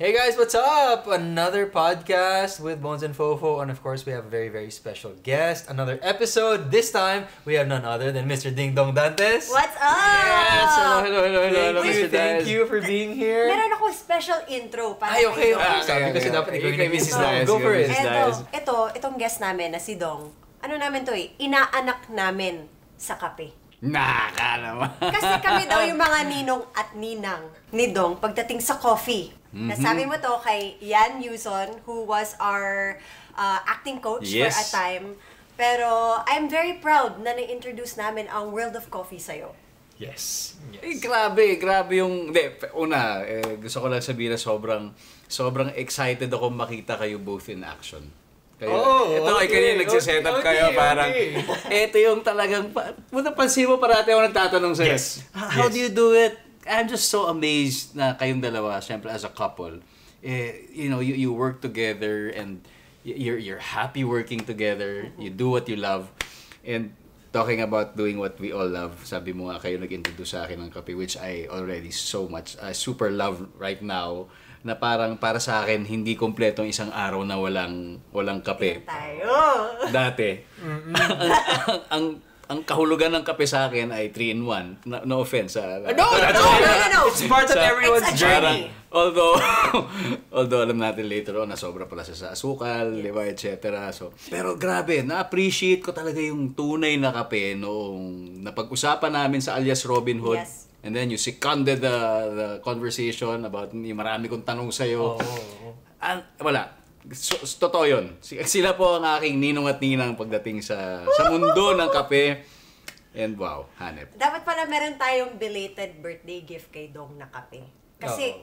Hey guys, what's up? Another podcast with Bones and Fofo, and of course we have a very, very special guest. Another episode. This time we have none other than Mr. Dingdong Dantes. What's up? Yes, hello, Mr. Dantes. Thank you for being here. Meron ako special intro para. Ay, okay. Sabi kasi dapat ikaw yung Mrs. Diaz. Go for it. Itong guest namin na si Dong. Ano namin to eh? Inaanak namin sa kape. Nakakalawa. Kasi kami daw yung mga ninong at ninang ni Dong pagdating sa coffee. Mm-hmm. Nasabi mo to kay Yan Yuson, who was our acting coach for a time. Pero I'm very proud na na-introduce namin ang World of Coffee sa'yo. Yes. Eh, grabe yung... gusto ko lang sabihin na sobrang excited ako makita kayo both in action. Kayo, kanina nagsiset up kayo, parang ito yung talagang, napansin mo parati ako nagtatanong sa'yo. Yes. How do you do it? I'm just so amazed na kayong dalawa, syempre as a couple. You know, you work together and you're happy working together. Mm-hmm. You do what you love. And talking about doing what we all love, sabi mo nga kayo nag-introduce sa akin ng kape, which I already so much, super love right now. Na parang para sa akin hindi kompletong isang araw na walang kape. Dati. Ang kahulugan ng kape sa akin ay 3-in-1. No offense. No. It's part of everyone's journey. Although alam natin later on na sobra pala sa asukal, diba, etc. So, pero grabe, na-appreciate ko talaga yung tunay na kape noong napag-usapan namin sa alias Robin Hood. Yes. And then you seconded the conversation about yung marami kong tanong sa'yo. Wala. So, totoo yun. Sila po ang aking ninong at ninang pagdating sa mundo ng kape. And wow, hanep. Dapat pala meron tayong belated birthday gift kay Dong na kape. Kasi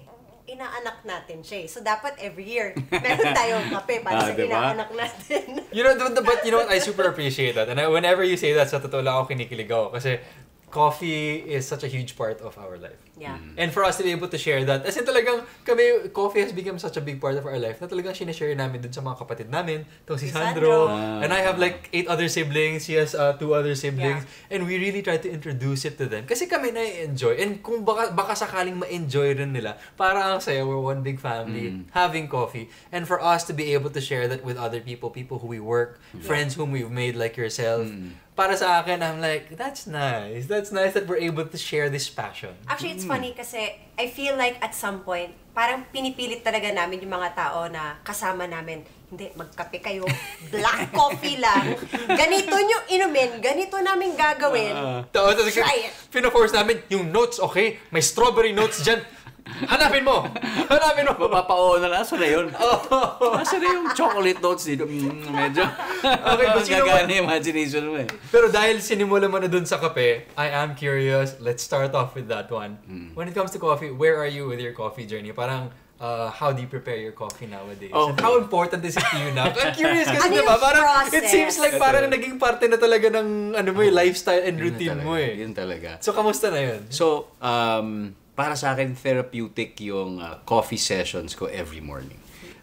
inaanak natin siya. So dapat every year meron tayong kape para sa inaanak natin. But you know what? I super appreciate that. And whenever you say that, sa totoo lang ako kinikilig ako. Kasi coffee is such a huge part of our life. Yeah. Mm. And for us to be able to share that, as in talagang kami, coffee has become such a big part of our life na talagang sinishare namin dun sa mga kapatid namin. Itong si Sandro. And I have like 8 other siblings. She has 2 other siblings. Yeah. And we really try to introduce it to them. Kasi kami na-enjoy. And kung baka sakaling ma-enjoy rin nila, parang ang saya, we're one big family having coffee. And for us to be able to share that with other people who we work, friends whom we've made like yourself, para sa akin, I'm like, that's nice. That's nice that we're able to share this passion. Actually, it's funny kasi I feel like at some point, parang pinipilit talaga namin yung mga tao na kasama namin. Hindi, magkape kayo. Black coffee lang. Ganito nyo inumin. Ganito namin gagawin. Try it. Pinaforce namin yung notes, okay? May strawberry notes dyan. Hanapin mo! Mapapao na lang. Asa na yun? Asa na yung chocolate notes dito? Medyo. Okay, but you know what? Imagination mo eh. Pero dahil sinimula mo na dun sa kape, I am curious. Let's start off with that one. When it comes to coffee, where are you with your coffee journey? Parang, how do you prepare your coffee nowadays? Okay. And how important is it to you now? I'm curious kasi diba? Parang, it seems like parang naging parte na talaga ng lifestyle and routine mo eh. Yun talaga. So, kamusta na yun? So, para sa akin, therapeutic yung coffee sessions ko every morning.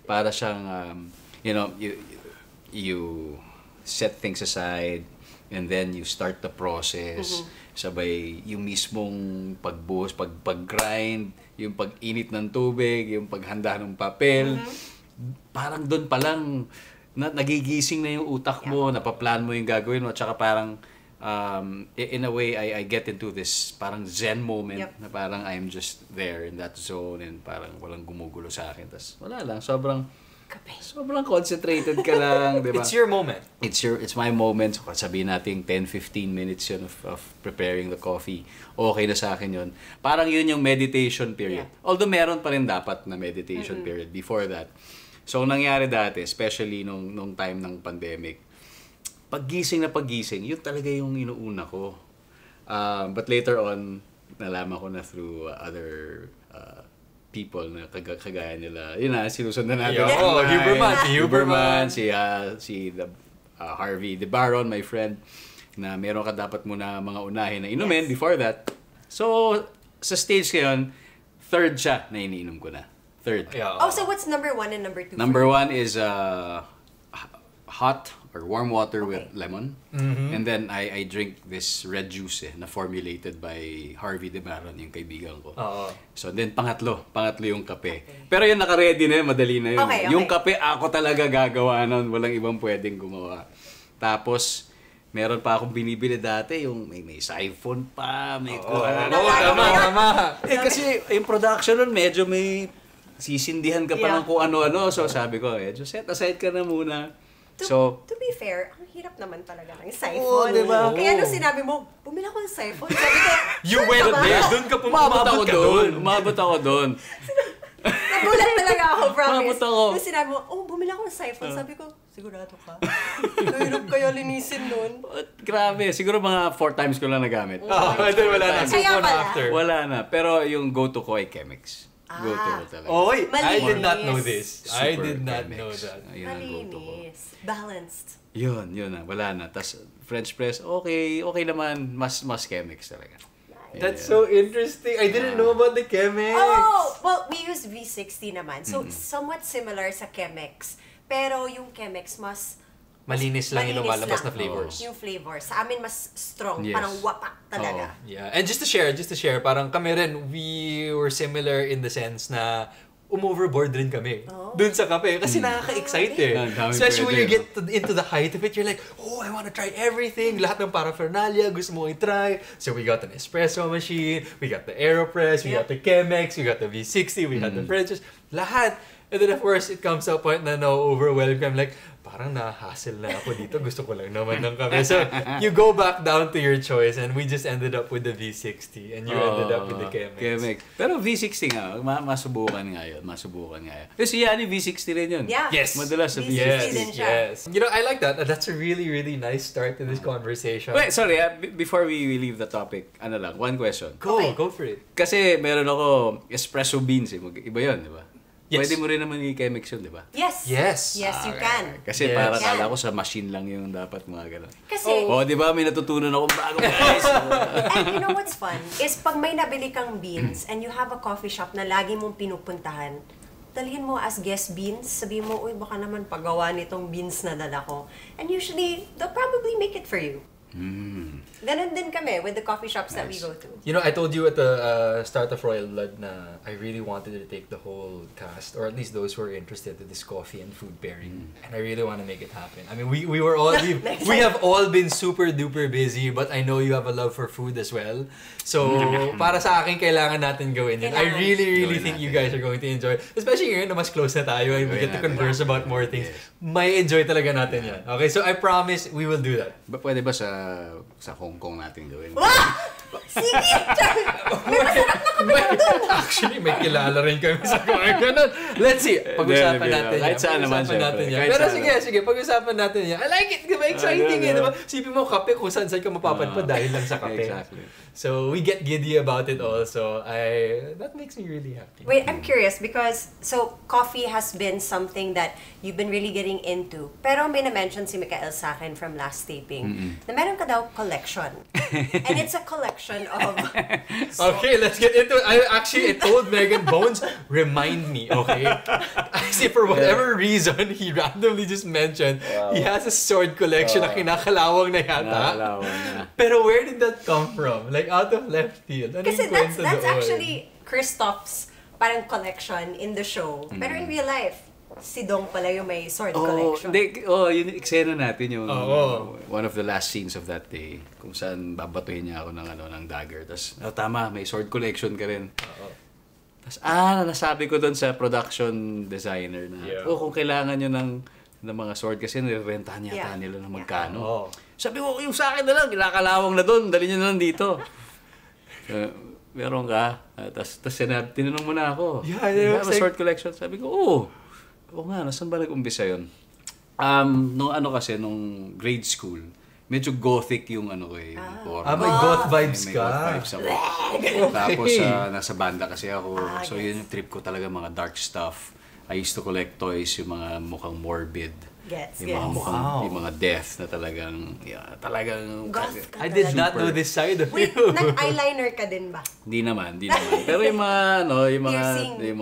Para siyang, you know, you set things aside and then you start the process. Sabay, yung mismong pagbuhos, pag-grind, yung pag-init ng tubig, yung paghanda ng papel. Parang doon palang nagigising na yung utak mo, napaplan mo yung gagawin mo, at saka parang in a way, I get into this parang zen moment na parang I'm just there in that zone and parang walang gumugulo sa akin. Tas wala lang, sobrang concentrated ka lang, diba? It's your moment. It's my moment. So, sabihin natin 10-15 minutes yun of preparing the coffee. Okay na sa akin yun. Parang yun yung meditation period. Yeah. Although meron pa rin dapat na meditation period before that. So, nangyari dati, especially nung time ng pandemic, paggising, yun talaga yung inuuna ko. But later on, nalaman ko na through other people na kagaya nila. Yun na, sinusundan natin. Huberman. Si Harvey De Maron, my friend, na meron ka dapat muna mga unahin na inumin before that. So, sa stage ngayon, third siya na iniinom ko na. Third. Yeah. So what's number 1 and number 2? Number 1 is hot or warm water with lemon. Mm-hmm. And then I drink this red juice na formulated by Harvey De Maron, yung kaibigan ko. Oh. So then pangatlo yung kape. Okay. Pero yun naka-ready na yun, madali na yun. Okay, okay. Yung kape ako talaga gagawa nun, walang ibang pwedeng gumawa. Tapos meron pa akong binibili dati, yung may siphon pa, may tama. Eh kasi yung production nun medyo may sisindihan ka pa ng kung ano-ano. So sabi ko, medyo set aside ka na muna. To be fair, ang hirap naman talaga ng siphon. Diba? Kaya nung sinabi mo, bumili ako ng siphon, sabi ko, you went there, doon ka pumunta ako doon. Umabot ako doon. Nagulat talaga ako, promise. Nung sinabi mo, oh, bumili ako ng siphon, sabi ko, sigurado ka? Hirap kayo linisin nun. Grabe, siguro mga 4 times ko lang nagamit. Wala na. Kaya pala. Wala na. Pero yung go-to ko ay Chemex. Oh, wait. I did not know this. I did not know that. Malinis. Balanced. Yun na. Wala na. Tapos French press, okay naman. Mas Chemex talaga. That's so interesting. I didn't know about the Chemex. Oh, well, we use V60 naman. So, somewhat similar sa Chemex. Pero yung Chemex, mas malinis lang yung lumalabas na flavors. Yung flavors. Sa amin, mas strong. Yes. Parang wapak talaga. Oh, yeah. And just to share, parang kami rin, we were similar in the sense na umoverboard rin kami. Oh. Dun sa kape. Kasi nakaka-excite eh. Especially when you get into the height of it, you're like, oh, I wanna try everything. Lahat ng paraphernalia, gusto mo i-try. So we got an espresso machine, we got the AeroPress, we got the Chemex, we got the V60, we got the French press. Lahat. And then of course, it comes to a point na na-overwhelmed ka. I'm like, parang na-hassle na ako dito. Gusto ko lang naman ng kape. So, you go back down to your choice and we just ended up with the V60 and you ended up with the Chemex. Pero V60 nga, masubukan nga yun. Kasi yan yung V60 rin yun. Yeah. Yes. Madalas sa V60. Yes. You know, I like that. That's a really, really nice start to this conversation. Wait, sorry. Before we leave the topic, ano lang, one question. Go for it. Kasi meron ako espresso beans eh. Iba yun, di ba? Yes. Pwede mo rin naman i-Chemex yun, di ba? Yes, you can. Kasi para tala ko sa machine lang yung dapat mga gano'n. Kasi, di ba? May natutunan akong bagong guys. And you know what's fun? Is pag may nabili kang beans and you have a coffee shop na lagi mong pinupuntahan, dalhin mo as guest beans, sabihin mo, uy, baka naman pagawa nitong beans na dala ko. And usually, they'll probably make it for you. Ganun din kami with the coffee shops that we go to. You know, I told you at the start of Royal Blood na I really wanted to take the whole cast, or at least those who are interested, to this coffee and food pairing. And I really want to make it happen. I mean, we were all... we have all been super duper busy, but I know you have a love for food as well. So, para sa akin, kailangan natin gawin yun. I really think you guys are going to enjoy it. Especially ngayon na mas close na tayo and we get to converse about more things. May enjoy talaga natin yan. Okay, so I promise we will do that. Pwede ba sa Hong Kong natin gawin. Wow! Sige! May masarap na kapit doon! Actually, may kilala rin kami sa mga ganun. Let's see. Pag-usapan natin yan. Pero sige, pag-usapan natin yan. I like it! Exciting eh. Sipin mo kape kung saan ka mapapadpa dahil lang sa kape. Exactly. So, we get giddy about it also. That makes me really happy. Wait, I'm curious because, so, coffee has been something that you've been really getting into. Pero may na-mention si Mikael sa akin from last taping na meron ka daw collection. And it's a collection of... Okay, let's get into it. I told Megan, Bones, remind me, okay? I see for whatever reason, he randomly just mentioned he has a sword collection na kinakalawang na yata. Pero where did that come from? Like, out of left field. Kasi that's actually Kristoff's parang collection in the show. Pero in real life, si Dong pala yung may sword collection. Yun yung eksena natin yung one of the last scenes of that day kung saan babatuhin niya ako ng dagger. Tapos, tama, may sword collection ka rin. Tapos, nasabi ko doon sa production designer na, kung kailangan nyo ng mga sword kasi nirerentahan yata nila ng magkano. Sabi ko, yung sa akin na lang, kinakalawang na doon, dali nyo na lang dito. Meron ka? Tapos, tinanong mo na ako. Yeah, may sword collection. Sabi ko, oo nga, nasan ba nag-umbisa yun? Nung grade school, medyo gothic yung ano ko eh. May goth vibes ka? May goth vibes ako. Tapos nasa banda kasi ako. So yun yung trip ko talaga, mga dark stuff. I used to collect toys, yung mga mukhang morbid. Yung mga death na talagang... Goth ka talaga. I did not know this side of you. Wait, nag-eyeliner ka din ba? Di naman. Pero yung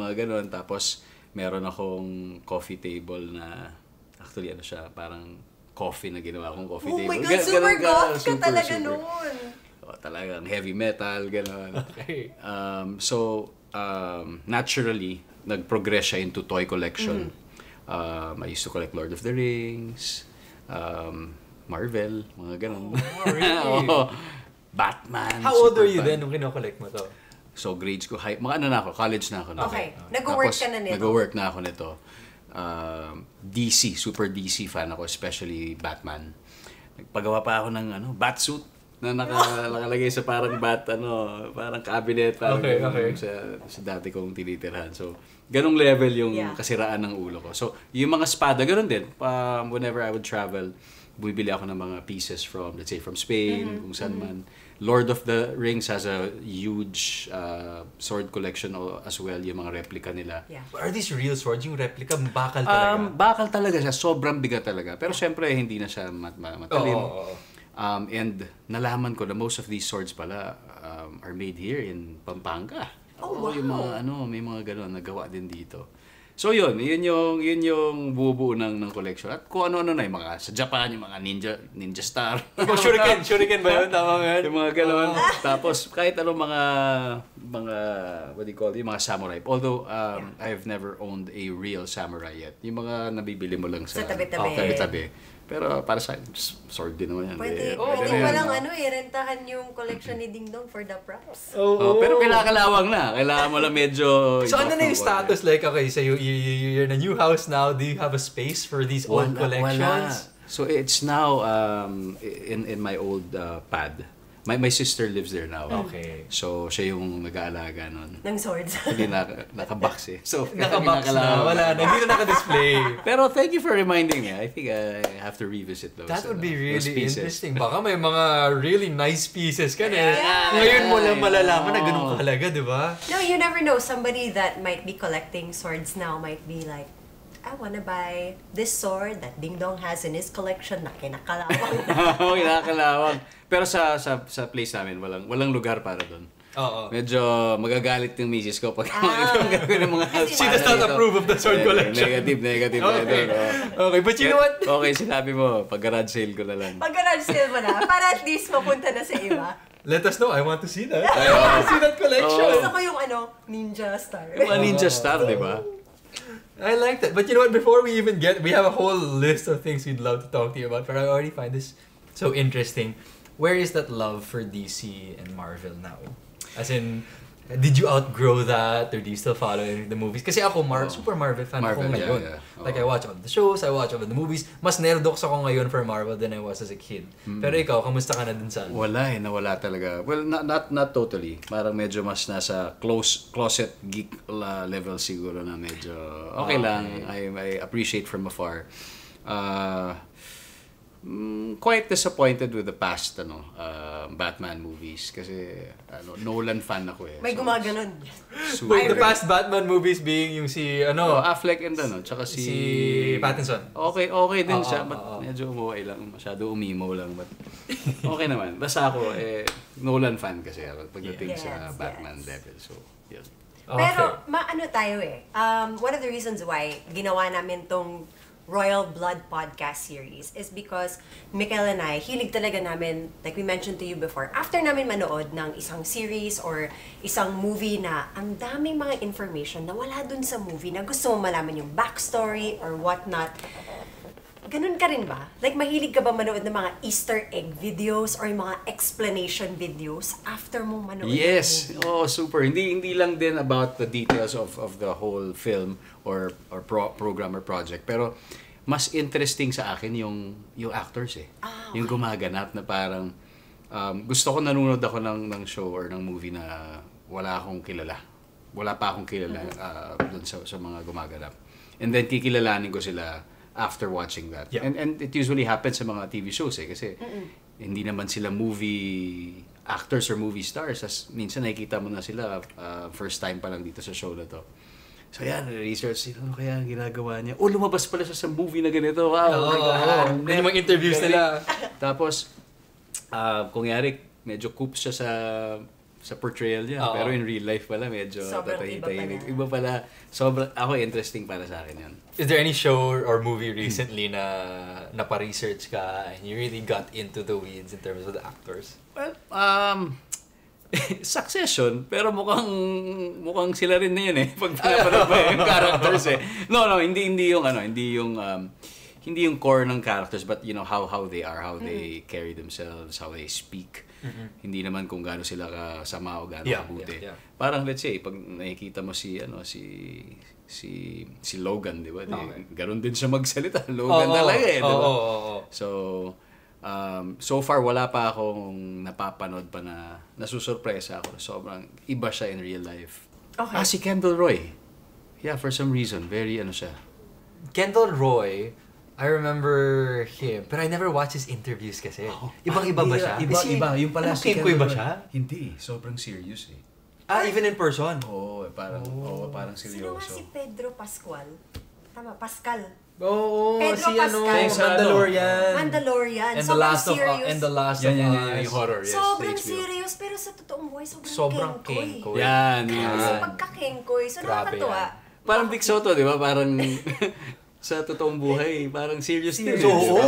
mga ganun. Tapos, meron akong coffee table na Actually, ano siya, parang coffee na ginawa akong coffee table. Oh my God, super goth ka talaga noon. Oh, talagang heavy metal, gano'n. Okay. Naturally, nag-progress siya into toy collection. Mm. I used to collect Lord of the Rings, Marvel, mga gano'n. Oh, really? Oh, Batman. How old were you then nung kinokollect mo to? So grades ko, high, mga ano na ako, college na ako. Na okay. Nag-work ka na nito. Nag-work na ako nito. DC, super DC fan ako, especially Batman. Nagpagawa pa ako ng ano, bat suit na nakalagay sa parang bat, ano, parang cabinet, parang okay, okay. Sa dati kong tinitirhan. So, ganong level yung kasiraan ng ulo ko. So, yung mga espada, ganun din. Whenever I would travel, bumibili ako ng mga pieces from, let's say, from Spain, kung saan man. Lord of the Rings has a huge sword collection as well, yung mga replica nila. Yeah. Are these real swords? Yung replica, bakal talaga? Bakal talaga siya. Sobrang bigat talaga. Pero syempre, hindi na siya matalim. Oh, oh, oh. And nalaman ko na most of these swords pala are made here in Pampanga. Oh, wow. Yung mga, ano, may mga gano'n, nagawa din dito. So yun yung bubuo ng collection. At kung ano-ano na yung mga, sa Japan, yung mga ninja star. Oh, shuriken ba yun? Tama nga yun? Yung mga gano'n. Tapos kahit anong mga, what do you call it, yung mga samurai. Although, I've never owned a real samurai yet. Yung mga nabibili mo lang sa tabi-tabi. Pero para sa sword din naman yan. Pwede pa lang ano eh, rentahan yung collection ni Dingdong for the props. Oh, pero kailangan na. Kailangan mo lang medyo... So ano na yung status? Like, okay, so you're in a new house now. Do you have a space for these old collections? Wala. So it's now in my old pad. My sister lives there now. Okay. So, siya yung nag-aalaga nun. Ng swords. Hindi naka-box eh. So, naka-box na. Wala na. Hindi na naka-display. Pero thank you for reminding me. I think I have to revisit those. That would be really interesting. Baka may mga really nice pieces ka na. Ngayon mo lang malalaman na ganun kahalaga, di ba? No, you never know. Somebody that might be collecting swords now might be like, I want to buy this sword that Dingdong has in his collection na kinakalawang. Oo, kinakalawang. Pero sa place namin, walang lugar para doon. Oo. Medyo magagalit yung misis ko pag gagawin ng mga... She does not approve of the sword collection. Negative. Okay, but you know what? Okay, sinabi mo, pag-garage sale ko na lang. Pag-garage sale mo na, para at least mapunta na sa iba. Let us know. I want to see that. I want to see that collection. Gusto ko yung ano, ninja star. Yung ninja star, di ba? I like that. But you know what? Before we even get... We have a whole list of things we'd love to talk to you about. But I already find this so interesting. Where is that love for DC and Marvel now? As in, did you outgrow that? Or do you still follow the movies? Kasi ako, super Marvel fan ako ngayon. Yeah, yeah. Like, I watch all the shows, I watch all the movies. Mas nerdox ako ngayon for Marvel than I was as a kid. Pero ikaw, kamusta ka na dun saan? Wala eh, nawala talaga. Well, not totally. Parang medyo mas nasa closet geek level siguro na medyo okay lang. I appreciate from afar. Quite disappointed with the past Batman movies kasi Nolan fan ako eh. May gumaganon. Wait, the past Batman movies being yung si Affleck and tsaka si Pattinson. Okay din siya. Medyo umuwi lang, masyado umimaw lang but okay naman. Basta ako eh Nolan fan kasi pagdating sa Batman level. So, yes. Pero maano tayo eh. One of the reasons why ginawa namin tong Royal Blood podcast series is because Mikel and I, hilig talaga namin, like we mentioned to you before, after namin manood ng isang series or isang movie na ang daming mga information na wala dun sa movie na gusto mo malaman yung backstory or whatnot. Ganun ka rin ba? Like, mahilig ka ba manood ng mga Easter egg videos or mga explanation videos after mo manood? Yes! Oh, super. Hindi lang din about the details of the whole film or program or project. Pero, mas interesting sa akin yung actors eh. Okay. Yung gumaganap na parang... gusto ko nanonood ako ng show or ng movie na wala akong kilala. Wala pa akong kilala dun sa mga gumaganap. And then, kikilalanin ko sila after watching that. Yeah. And it usually happens sa mga TV shows eh kasi hindi naman sila movie actors or movie stars. As minsan nakikita mo na sila first time pa lang dito sa show na to. So yan, research nila, ano kaya ang ginagawa niya? Oh, lumabas pala siya sa movie na ganito. Wow! May mga interviews nila. Tapos, kung yari, medyo coop siya sa sa portrayal niya. Oo. Pero in real life pala medyo tatahintahimik. Iba pala. Sobrang, ako interesting para sa akin yun. Is there any show or movie recently na pa-research ka and you really got into the weeds in terms of the actors? Well, Succession, pero mukhang sila rin na yun eh. Pag pinapanood mo yung characters eh. No, hindi yung core ng characters, but you know how they are, how they carry themselves, how they speak. Hindi naman kung gaano sila kasama o gaano kabuti. Parang let's say pag nakikita mo si Logan, di ba? Ganon din siya magsalita. Logan talaga eh, di ba? So so far wala pa akong napapanood pa na nasusurpresa ako. Sobrang iba siya in real life. Okay. Ah, si Kendall Roy. Yeah, for some reason, very ano siya. Kendall Roy, I remember him, but I never watched his interviews kasi. Ibang-iba ba siya? Iba-iba. Yung pala si Kendall Roy. Siya? Hindi. Sobrang serious eh. Ah, even in person? Oo, parang seryoso. Sino nga si Pedro Pascal? Tama, Pascal. Oo, si Mandalorian. Mandalorian. Sobrang serious. And the Last of Us. Horror, yes. Sobrang serious, pero sa totoong buhay, sobrang kengkoy. Yan. Kasi pagka-kengkoy, so nakakatuwa. Parang Big Soto, di ba? Parang... Sa totoong buhay, parang serious din.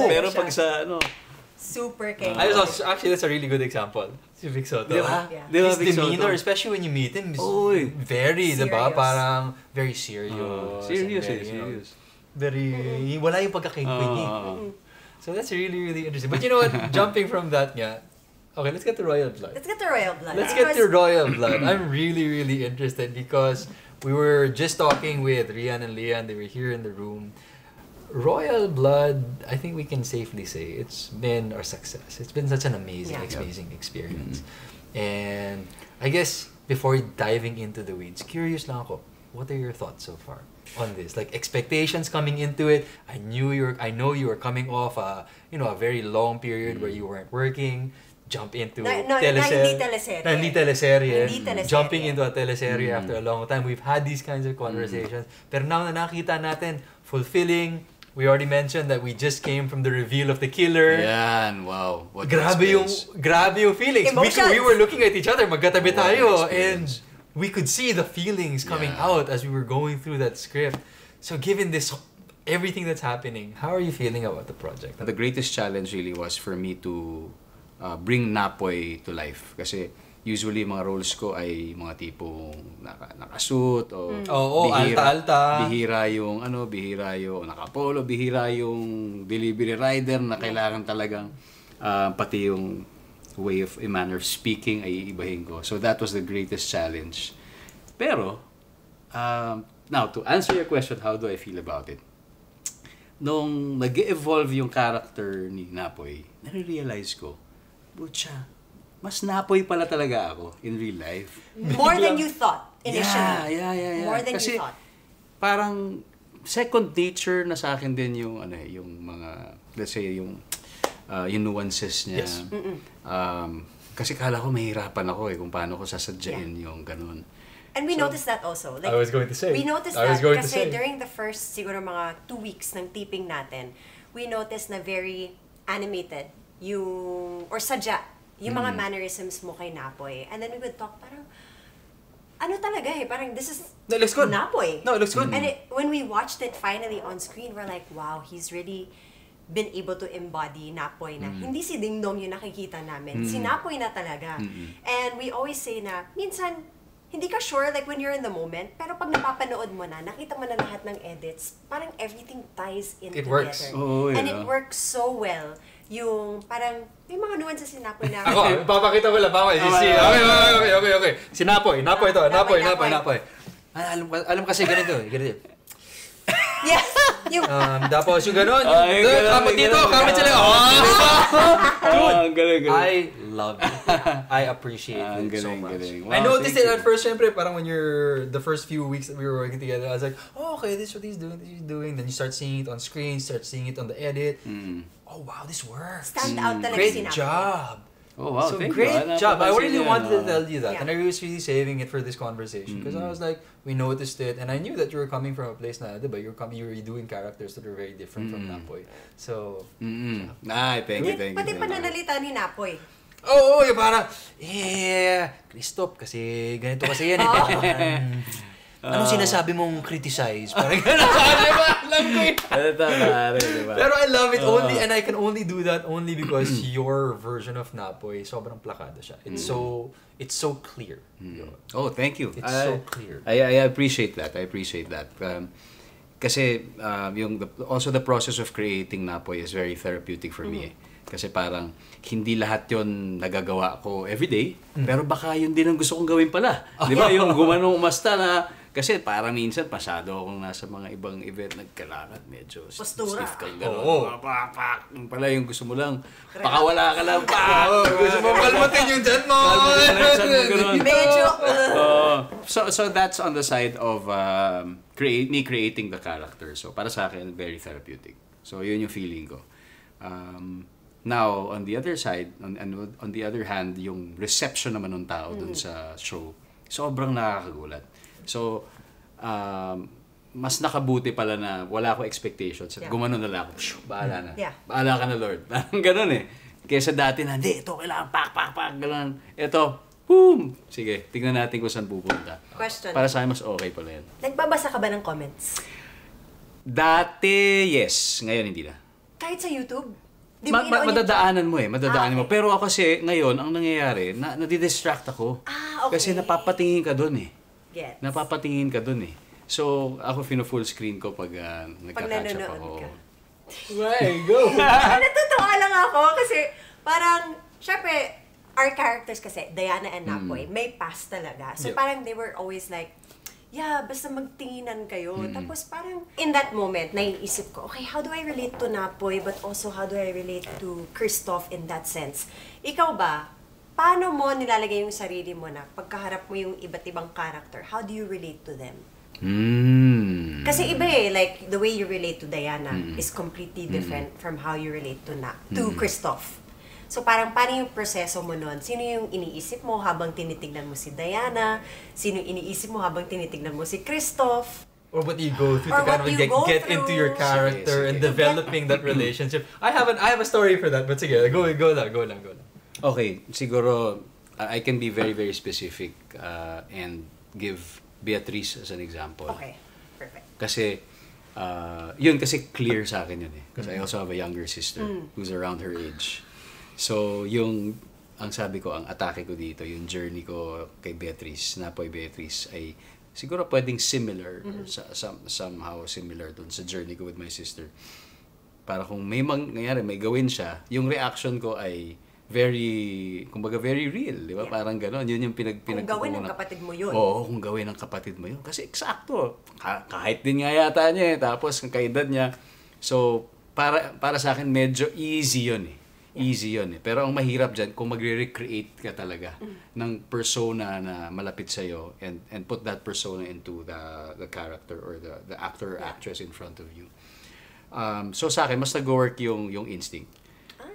Pero pag sa ano... Super kengkoy. Actually, that's a really good example. Si Vic Soto. Diba? His demeanor, especially when you meet him, is very, diba? Parang very serious. Serious. Very... Wala yung pagka-kengkoy niya. So that's really, really interesting. But you know what? Jumping from that nga, okay, let's get to Royal Blood. I'm really, really interested because... We were just talking with Rian and Leanne. They were here in the room. Royal Blood, I think we can safely say, it's been our success. It's been such an amazing experience. And I guess before diving into the weeds, curious lang ako, what are your thoughts so far on this? Like expectations coming into it. I know you were coming off a very long period where you weren't working. Jump into teleserye. Jumping into a teleserye after a long time. We've had these kinds of conversations. Pero now na nakita natin, fulfilling. We already mentioned that we just came from the reveal of the killer. Yan, wow. Grabe yung feelings. We were looking at each other, magkatabi tayo. And we could see the feelings coming out as we were going through that script. So given this, everything that's happening, how are you feeling about the project? The greatest challenge really was for me to bring Napoy to life. Kasi usually mga roles ko ay mga tipong nakasuit o alta-alta. Bihira yung nakapolo, bihira yung delivery rider na kailangan talagang pati yung way of manner of speaking ay iibahin ko. So that was the greatest challenge. Pero, now to answer your question, how do I feel about it? Nung nag-evolve yung character ni Napoy, nare-realize ko, butya, mas Napoy pala talaga ako in real life. More than you thought initially. Yeah. More than you thought. Kasi parang second nature na sa akin din yung ano yung mga let's say yung nuances niya. Yes. Kasi kala ko mahirapan ako eh kung paano ko sasadyain yung ganun. And we noticed that also. Like, I was going to say. During the first siguro mga 2 weeks ng taping natin, we noticed na very animated yung mga mannerisms mo kay Napoy. And then we would talk, parang, ano talaga eh, parang this is Napoy. No, it looks good. And when we watched it finally on screen, we're like, wow, he's really been able to embody Napoy na. Hindi si Dingdong yung nakikita namin. Si Napoy na talaga. And we always say na, minsan, hindi ka sure like when you're in the moment, pero pag napapanood mo na, nakita mo na lahat ng edits, parang everything ties in together. It works. Oh, yeah. And it works so well. Yung parang may mga nuances si Napoy na. Ako, papakita ko lang pa. Okay. Si Napoy ito. Napoy. Alam kasi ganito. Yes. Tapos yung ganun. Kapag dito, kapag sila. Dude, I love it. I appreciate it so much. I noticed it at first, syempre, parang when you're, the first few weeks that we were working together, I was like, oh, okay, this is what he's doing, Then you start seeing it on screen, start seeing it on the edit. Oh wow, this works. Stand out talaga si Napoy. Great job. Oh wow, thank you. Great job. I really wanted to tell you that. And I was really saving it for this conversation because I was like, we noticed it and I knew that you were coming from a place na, diba, you were doing characters that were very different from Napoy. So, thank you. Pati pananalita ni Napoy. Oo, yung parang, Kristoff, kasi ganito kasi yan eh. Anong sinasabi mong criticize? Parang gano'n, di ba? Alam ko yun. Pero I love it only, and I can only do that only because your version of Napoy, sobrang plakado siya. It's so clear. Oh, thank you. It's so clear. I appreciate that. I appreciate that. Kasi also the process of creating Napoy is very therapeutic for me eh. Kasi parang hindi lahat yon nagagawa ko everyday, pero baka yun din ang gusto kong gawin pala. Di ba? Yung gumanong umasta na, kasi parang minsan pasado akong nasa mga ibang event, nagkalakat, medyo stiff kang gano'n. Papak! Yung pala yung gusto mo lang, pakawala ka lang, pak! Gusto mo kalmatin yung dyan mo! Medyo! So that's on the side of me creating the character. So para sa akin, very therapeutic. So yun yung feeling ko. Now, on the other side, on the other hand, yung reception naman ng tao dun sa show, sobrang nakakagulat. So, mas nakabuti pala na wala akong expectations. At gumano na lang ako, bahala na. Bahala ka na, Lord. Parang ganun eh. Kesa dati na, hindi, ito kailangan, pak, pak, pak, ganun. Ito, boom! Sige, tignan natin kung saan pupunta. Question. Para sa akin, mas okay pala yan. Nagbabasa ka ba ng comments? Dati, yes. Ngayon, hindi na. Kahit sa YouTube? Madadaanan mo eh, madadaanan mo. Pero ako kasi, ngayon, ang nangyayari, nadidistract ako. Kasi napapatingin ka dun eh. Yes. Napapatingin ka dun eh. So, ako fino-full screen ko pag nagka-catch up ako. Why? Go! Natutuwa lang ako kasi parang, syempre, our characters kasi, Diana and Napoy, may past talaga. So parang they were always like, basta magtinginan kayo. Tapos parang in that moment, naiisip ko, okay, how do I relate to Napoy but also how do I relate to Kristoff in that sense? Ikaw ba, paano mo nilalagay yung sarili mo na pagkaharap mo yung iba't ibang character? How do you relate to them? Kasi iba eh, like the way you relate to Diana is completely different from how you relate to Kristoff. So parang paano yung proseso mo nun? Sino yung iniisip mo habang tinitignan mo si Diana? Sino yung iniisip mo habang tinitignan mo si Kristoff? Or what you go through to kind of get into your character and developing that relationship. I have a story for that, but sige, go lang. Okay, siguro I can be very, very specific and give Beatrice as an example. Okay, perfect. Kasi, yun kasi clear sa akin yun eh. Because I also have a younger sister who's around her age. So, yung, ang sabi ko, ang atake ko dito, yung journey ko kay Beatrice, Napoy Beatrice, ay siguro pwedeng similar, somehow similar dun sa journey ko with my sister. Para kung may mangyari, may gawin siya, yung reaction ko ay very, kumbaga very real, di ba? Parang gano'n, yun yung pinag-pinag. Kung gawin ng kapatid mo yun. Oo, kung gawin ng kapatid mo yun. Kasi eksakto, kahit din nga yata niya eh, tapos kaedad niya. So, para sa akin, medyo easy yun eh. Easy yun eh. Pero ang mahirap dyan, kung magre-recreate ka talaga ng persona na malapit sa'yo and put that persona into the character or the actor or actress in front of you. So sa akin, mas nag-work yung instinct.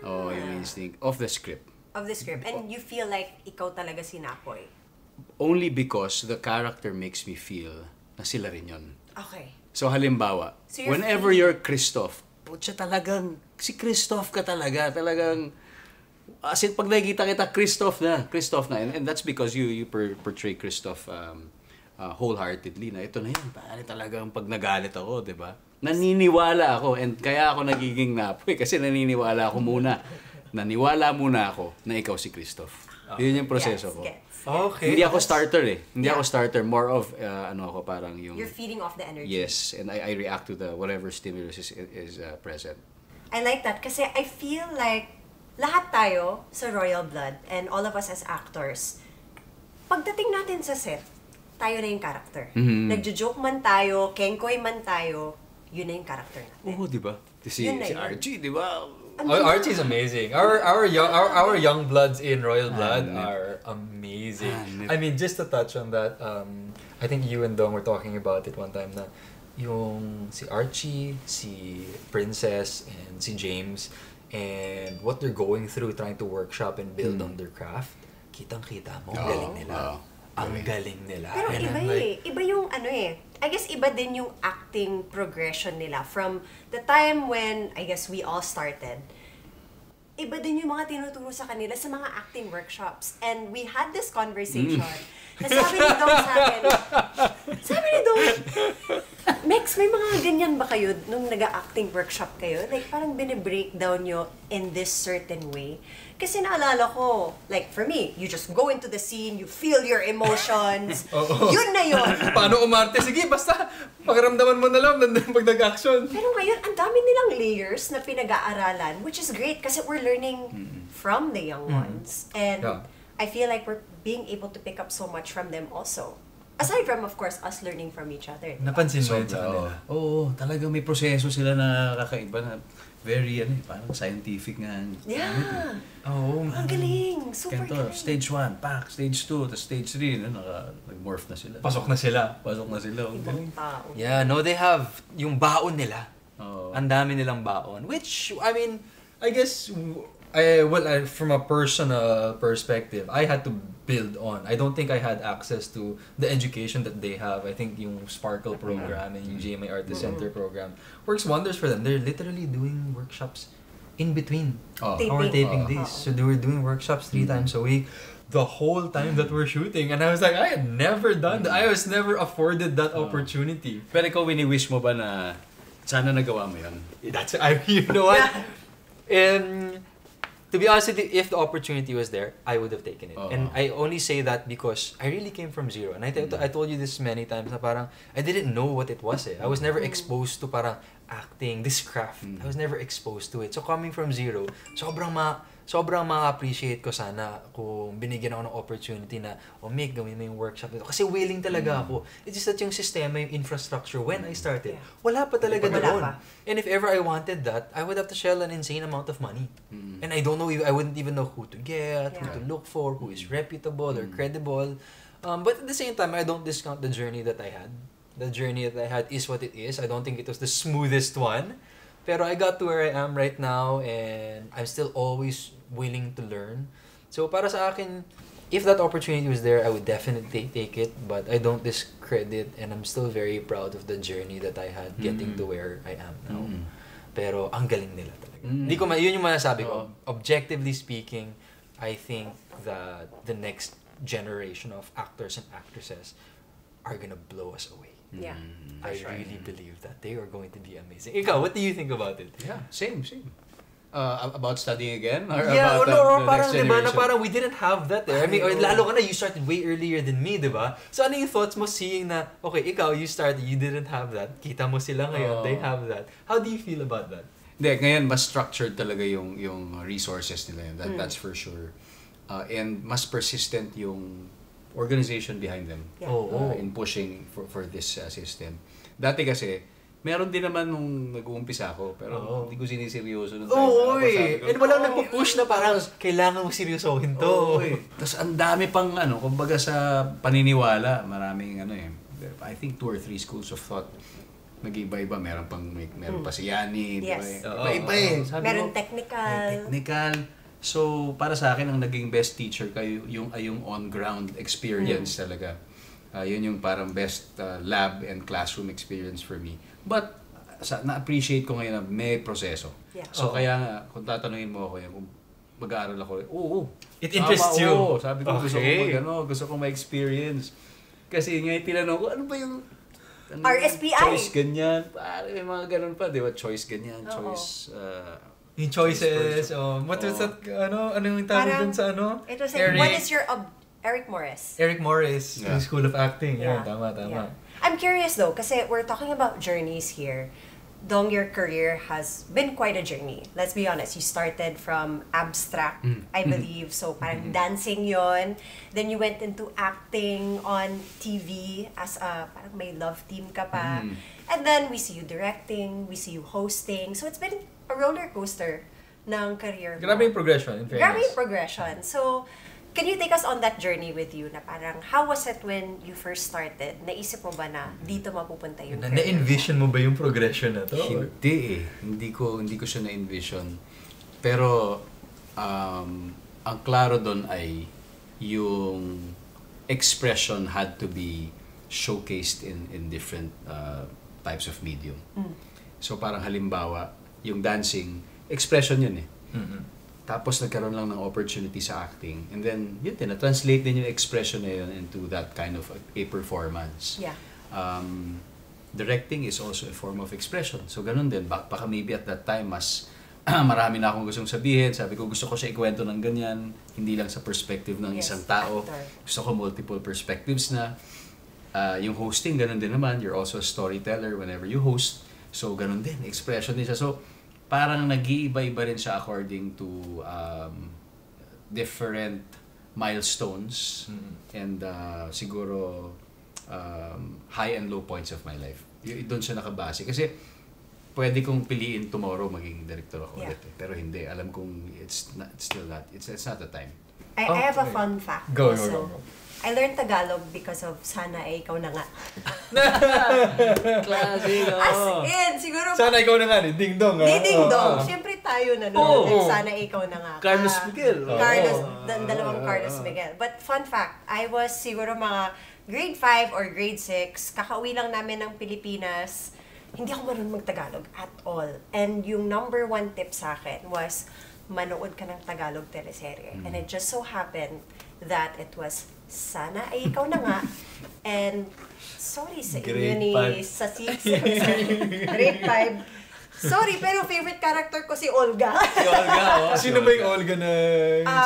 Oh, yung instinct of the script. Of the script. And you feel like ikaw talaga si Napoy? Only because the character makes me feel na sila rin yun. Okay. So halimbawa, whenever you're Kristoff, putya talagang, si Kristoff ka talagang, as in pag nakikita kita, Kristoff na. And that's because you portray Kristoff wholeheartedly na ito na yun, pare talagang pag nagalit ako, di ba? Naniniwala ako, and kaya ako nagiging Napoy, kasi naniniwala ako muna. Naniwala muna ako na ikaw si Kristoff. Okay. Yun yung proseso ko. Okay. Hindi ako starter eh. Hindi ako starter. More of, ano ako, parang yung... You're feeding off the energy. Yes. And I react to the whatever stimulus is present. I like that kasi I feel like lahat tayo sa Royal Blood and all of us as actors, pagdating natin sa set, tayo na yung character. Nagjo-joke man tayo, kengkoy man tayo, yun na yung character natin. Oo, diba? Si Archie, diba? Archie's amazing. Our young bloods in Royal Blood are amazing. I mean, just to touch on that, I think you and Dong were talking about it one time na yung si Archie, si Princess, and si James, and what they're going through trying to workshop and build on their craft, kitang-kita mo, ang galing nila. Ang galing nila. Pero iba eh. Iba yung ano eh. I guess iba din yung acting progression nila from the time when I guess we all started iba din yung mga tinuturo sa kanila sa mga acting workshops. And we had this conversation. Na sabi ni Dong sa akin, Mex, may mga ganyan ba kayo nung nag-acting workshop kayo? Like, parang bine-breakdown nyo in this certain way. Kasi naalala ko, like, for me, you just go into the scene, you feel your emotions. Yun na yun. Paano umarte? Sige, basta pakiramdaman mo na lang pag nag-action. Pero ngayon, ang dami nilang layers na pinag-aaralan, which is great kasi we're learning from the young ones. And I feel like we're being able to pick up so much from them also. Aside from, of course, us learning from each other. Napansin mo yun sa kanila? Oo, talagang may proseso sila na kakaiba na very, parang scientific nga. Yeah! Oo. Ang galing! Super galing! Stage 1, pak! Stage 2, tapos stage 3, nag-morph na sila. Pasok na sila. Pasok na sila. Ibang tao. Yeah, no, they have yung baon nila. Ang dami nilang baon. Which, I mean, I guess, well, from a personal perspective, I had to build on. I don't think I had access to the education that they have. I think yung Sparkle program and yung GMA Artist Center program works wonders for them. They're literally doing workshops in between. We're taping this. So they were doing workshops 3 times a week the whole time that we're shooting. And I was like, I had never done that. I was never afforded that opportunity. Pero ikaw, wini-wish mo ba na sana nagawa mo yun? That's, you know what? And to be honest with you, if the opportunity was there, I would have taken it. And I only say that because I really came from zero. And I told you this many times, na parang, I didn't know what it was. I was never exposed to parang acting, this craft. I was never exposed to it. So coming from zero, sobrang ma-appreciate ko sana kung binigyan ako ng opportunity na, oh, Mick, gawin mo yung workshop nito. Kasi willing talaga ako. It's just that yung sistema, yung infrastructure, when I started, wala pa talaga doon. And if ever I wanted that, I would have to shell an insane amount of money. And I don't know, I wouldn't even know who to get, who to look for, who is reputable or credible. But at the same time, I don't discount the journey that I had. The journey that I had is what it is. I don't think it was the smoothest one. Pero I got to where I am right now and I'm still always willing to learn. So para sa akin, if that opportunity was there, I would definitely take it. But I don't discredit and I'm still very proud of the journey that I had getting to where I am now. Pero ang galing nila talaga. Hindi ko, yun yung masasabi ko. Objectively speaking, I think that the next generation of actors and actresses are gonna blow us away. Yeah, I really believe that they are going to be amazing. Ikaw, what do you think about it? Yeah, same. About studying again? Or yeah, or parang diba na parang we didn't have that. I mean, or lalo ka na, you started way earlier than me, diba? So ano yung thoughts mo seeing na, okay, ikaw, you started, you didn't have that. Kita mo sila ngayon, they have that. How do you feel about that? Hindi, ngayon, mas structured talaga yung resources nila yun. That's for sure. And mas persistent yung organization behind them in pushing for this system. Dati kasi, meron din naman nung nag-uumpisa ako, pero hindi ko siniseryoso nung time. And walang nagpo-push na parang kailangan mo seryosohin to. Tapos ang dami pang, kumbaga sa paniniwala, maraming I think 2 or 3 schools of thought. Nag-iba-iba, meron pang, meron pa si Yani. Yes. Iba-iba meron technical. So, para sa akin, ang naging best teacher kayo, yung on-ground experience talaga. Yun yung parang best lab and classroom experience for me. But, na-appreciate ko ngayon na may proseso. Yeah. So, kaya nga, kung tatanungin mo ako yan, kung mag-aaral ako, it interests you. Sabi ko, gusto ko ma-experience. Kasi ngayon, tinanong ko, ano ba yung RSPI? Choice ganyan. Parang may mga ganun pa, di ba? Choice ganyan, choice... Yung choices, what was that, ano yung tawag dun sa It was like, what is your, Eric Morris. Eric Morris, in the School of Acting. Yeah, tama. I'm curious though, kasi we're talking about journeys here. Dong, your career has been quite a journey. Let's be honest, you started from abstract, I believe, so parang dancing yon. Then you went into acting on TV as a, parang may love team ka pa. And then we see you directing, we see you hosting, so it's been a roller coaster ng career mo. Grabe yung progression, in fairness. Grabe yung progression. So, can you take us on that journey with you? Na parang, how was it when you first started? Naisip mo ba na dito mapupunta yung career? Na-envision mo ba yung progression na to? Hindi eh. Hindi ko siya na-envision. Pero, ang klaro doon ay yung expression had to be showcased in different types of medium. So, parang halimbawa, yung dancing, expression yun eh. Tapos nagkaroon lang ng opportunity sa acting. And then, yun din, na-translate din yung expression na yun into that kind of a performance. Yeah. Directing is also a form of expression. So, ganun din. Baka maybe at that time, mas marami na akong gustong sabihin. Sabi ko, gusto ko siya ikwento ng ganyan. Hindi lang sa perspective ng isang tao. Actor. Gusto ko multiple perspectives na. Yung hosting, ganun din naman. You're also a storyteller whenever you host. So, ganun din. Expression din siya. So, parang nag-iiba-iba rin siya according to different milestones and siguro high and low points of my life. Doon siya nakabase. Kasi pwede kong piliin tomorrow maging director ako ulit. Pero hindi. Alam kong it's not the time. I have a fun fact. Go. I learned Tagalog because of Sana ay ikaw na nga. Classic. As in, siguro... Sana ay ikaw na nga, ni Dingdong. Ni Dingdong. Siyempre tayo na nanonood. Sana ay ikaw na nga. Carlos Miguel. Dalawang Carlos Miguel. But fun fact, I was siguro mga grade 5 or grade 6. Kakauwi lang namin ng Pilipinas. Hindi ako marunong mag-Tagalog at all. And yung #1 tip sa akin was, manood ka ng Tagalog teleserye. And it just so happened that it was Sana ay ikaw na nga. And sorry sa inyo ni Grade 5. Sorry, pero favorite character ko si Olga. Si Olga, oh. Sino ba yung Olga na...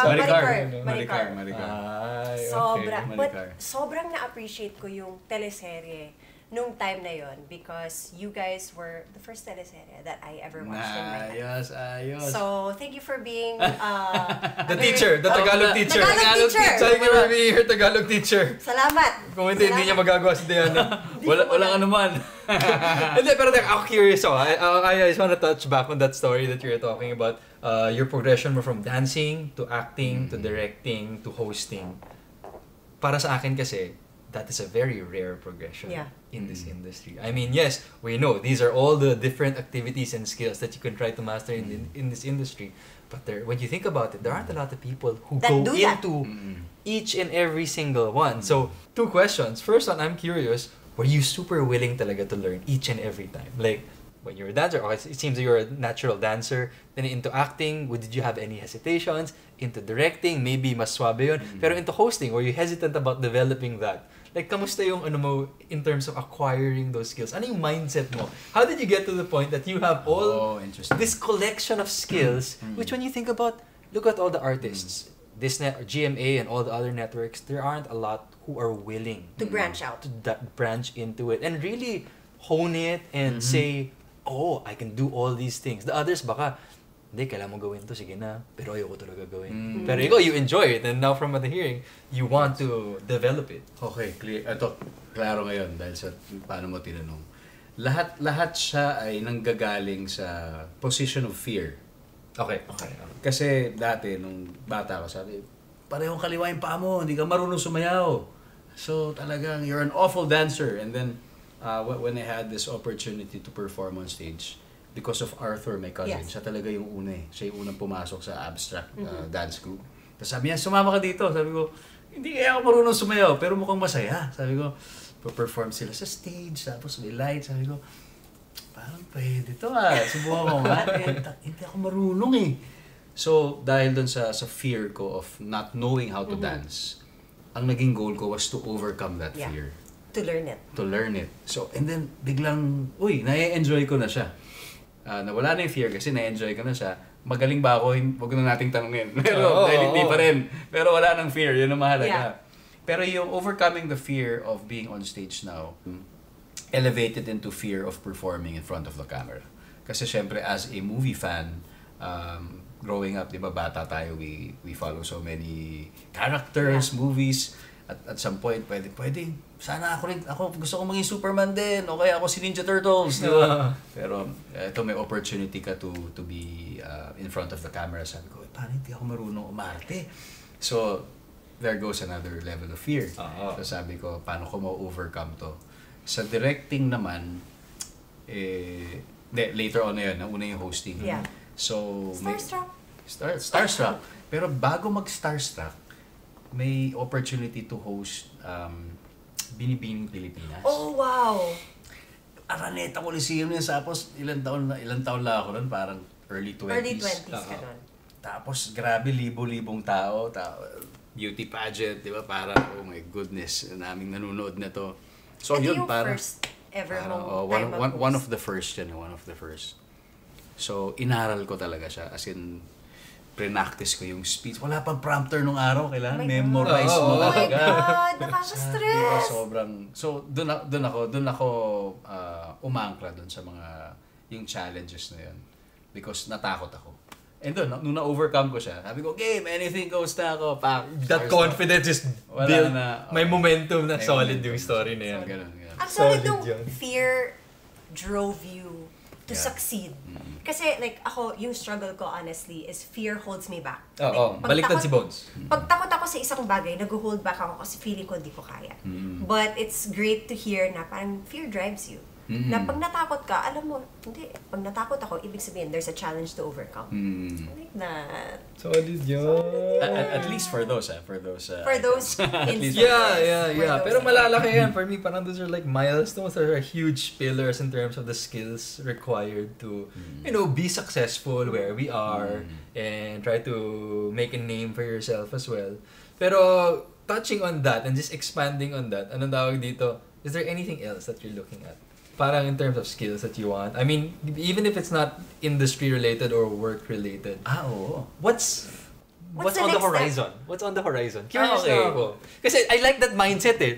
Maricar. Ay, okay. Sobrang na-appreciate ko yung teleserye nung time na yon because you guys were the first teleserye that I ever watched in my life. Ayos. So, thank you for being the Tagalog teacher. Thank you for being your Tagalog teacher. Salamat. Kung hindi niya magagawa si Diana. Walang anuman. Hindi, pero I'm curious. I just want to touch back on that story that you were talking about. Your progression from dancing to acting to directing to hosting. Para sa akin kasi, that is a very rare progression in this industry. I mean, yes, we know these are all the different activities and skills that you can try to master in this industry. But when you think about it, there aren't a lot of people who go into each and every single one. So, 2 questions. First one, I'm curious, were you super willing talaga to learn each and every time? Like, when you're a dancer, or it seems that you're a natural dancer, then into acting, did you have any hesitations? Into directing, maybe mas suabe yun. Pero into hosting, were you hesitant about developing that? Like, kamusta yung ano mo in terms of acquiring those skills? Ano yung mindset mo? How did you get to the point that you have all this collection of skills, which when you think about, look at all the artists, Disney, GMA, and all the other networks, there aren't a lot who are willing to branch out, to branch into it, and really hone it and say, oh, I can do all these things. The others, baka, hindi, kailangan mo gawin to, sige na, pero ayoko talaga gawin. Pero ikaw, you enjoy it, and now from the hearing, you want to develop it. Okay, clear. Ito, klaro ngayon, dahil sa paano mo tinanong. Lahat siya ay nanggagaling sa position of fear. Okay. Kasi dati, nung bata ko, sabi, parehong kaliwa yung paa mo, hindi ka marunong sumayaw. So, talagang, you're an awful dancer. And then, when I had this opportunity to perform on stage, because of Arthur, my cousin, siya talaga yung una eh. Siya yung unang pumasok sa Abstract dance group. Tapos sabi niya, sumama ka dito. Sabi ko, hindi kaya ako marunong sumayaw, pero mukhang masaya. Sabi ko, perform sila sa stage, tapos may light. Sabi ko, parang pwede to subukan ko nga. Hindi ako marunong eh. So, dahil dun sa fear ko of not knowing how to dance, ang naging goal ko was to overcome that fear. To learn it. So, and then, biglang, na-enjoy ko na siya. Nawala na yung fear kasi na-enjoy ko na siya. Magaling ba ako? Huwag na nating tanungin. Pero dahil hindi pa rin. Pero wala nang fear. Yun ang mahalaga. Pero yung overcoming the fear of being on stage now, elevated into fear of performing in front of the camera. Kasi syempre, as a movie fan, growing up, di ba, bata tayo, we follow so many characters, movies. At some point, pwede. Sana ako rin, gusto kong maging Superman din, o kaya ako si Ninja Turtles, di ba? Pero ito may opportunity ka to be in front of the camera. Sabi ko, paano hindi ako marunong umarte? So, there goes another level of fear. So sabi ko, paano ko ma-overcome to? Sa directing naman, later on na yun, una yung hosting. Yeah. So, Starstruck. Pero bago mag-Starstruck, may opportunity to host Binibining Pilipinas. Oh, wow! Araneta ko na siya yun. Tapos ilang taon lang ako nun, parang early 20s. Ka nun. Tapos grabe, libo-libong tao. Beauty pageant, di ba? Parang, oh my goodness, naming nanonood na to. So yun, parang... first ever mo? One of the first yan, one of the first. So, inaral ko talaga siya. As in, pre-practice ko yung speech. Wala pang prompter nung araw. Kailangan memorize mo. Oh my God! Nakaka-stress! Diba, sobrang... So, dun ako umangkla dun sa mga... yung challenges na yun. Because natakot ako. And dun, nung na-overcome ko siya, sabi ko, game! Anything goes na ako! That confidence is built. May momentum na solid yung story na yan. Actually, yung fear drove you to succeed. Kasi like ako, yung struggle ko honestly is fear holds me back. Oo, baliktad si Bones. Pag takot ako sa isang bagay, nag-hold back ako kasi feeling ko hindi ko kaya. But it's great to hear na parang fear drives you. Na pag natakot ka, alam mo, hindi, pag natakot ako, ibig sabihin there's a challenge to overcome. I like that. Solid yun. At least for those, for those instances. Yeah. Pero malalaki yan. For me, parang those are like milestones. Those are huge pillars in terms of the skills required to, you know, be successful where we are and try to make a name for yourself as well. Pero touching on that and just expanding on that, anong tawag dito? Is there anything else that you're looking at? Parang in terms of skills that you want. I mean, even if it's not industry-related or work-related. Ah, oo. What's on the horizon? What's on the horizon? Okay. Kasi I like that mindset eh.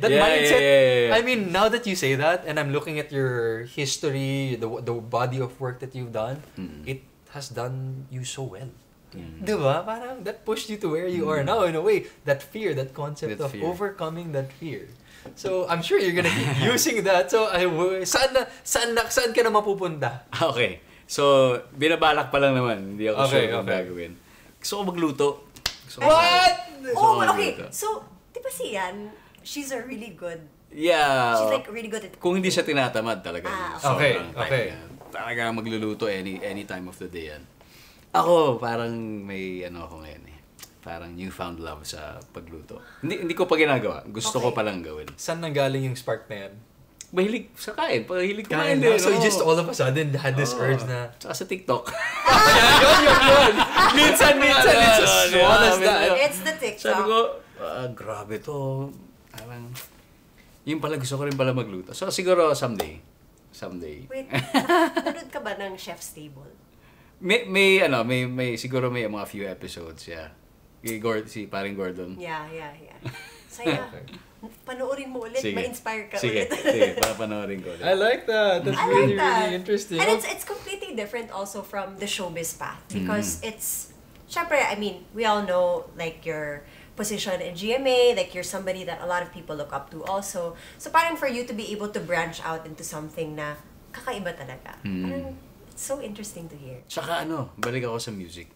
I mean, now that you say that and I'm looking at your history, the body of work that you've done, it has done you so well. Diba? Parang that pushed you to where you are now in a way. That fear, that concept of overcoming that fear. So, I'm sure you're gonna keep using that. So, saan ka na mapupunta? Okay. So, binabalak pa lang naman. Hindi ako sure kung gagawin. Gusto ko magluto. What? Oh, okay. So, di ba si Rian, she's a really good... Yeah. She's like really good at... Kung hindi siya tinatamad talaga. Okay. Talaga magluluto any time of the day yan. Ako, parang may ano ako ngayon eh. Parang newfound love sa pagluto. Hindi ko pa ginagawa. Gusto ko palang gawin. Saan nanggaling yung spark na yan? Mahilig sa kain. Mahilig kumain din. So you just all of a sudden had this urge na... Saka sa TikTok. Yun. Minsan. It's as small as that. It's the TikTok. Sabi ko, grabe to. Parang... Yung pala gusto ko rin pala magluto. So siguro someday. Wait, nanood ka ba ng Chef's Table? May siguro may mga few episodes, yeah. Si paring Gordon. Yeah. Saya. Panoorin mo ulit. Ma-inspire ka ulit. Sige. Panoorin ko ulit. I like that. That's really, really interesting. And it's completely different also from the showbiz path. Because it's, syempre, I mean, we all know like your position in GMA. Like you're somebody that a lot of people look up to also. So parang for you to be able to branch out into something na kakaiba talaga. Parang it's so interesting to hear. Tsaka ano, balik ako sa music.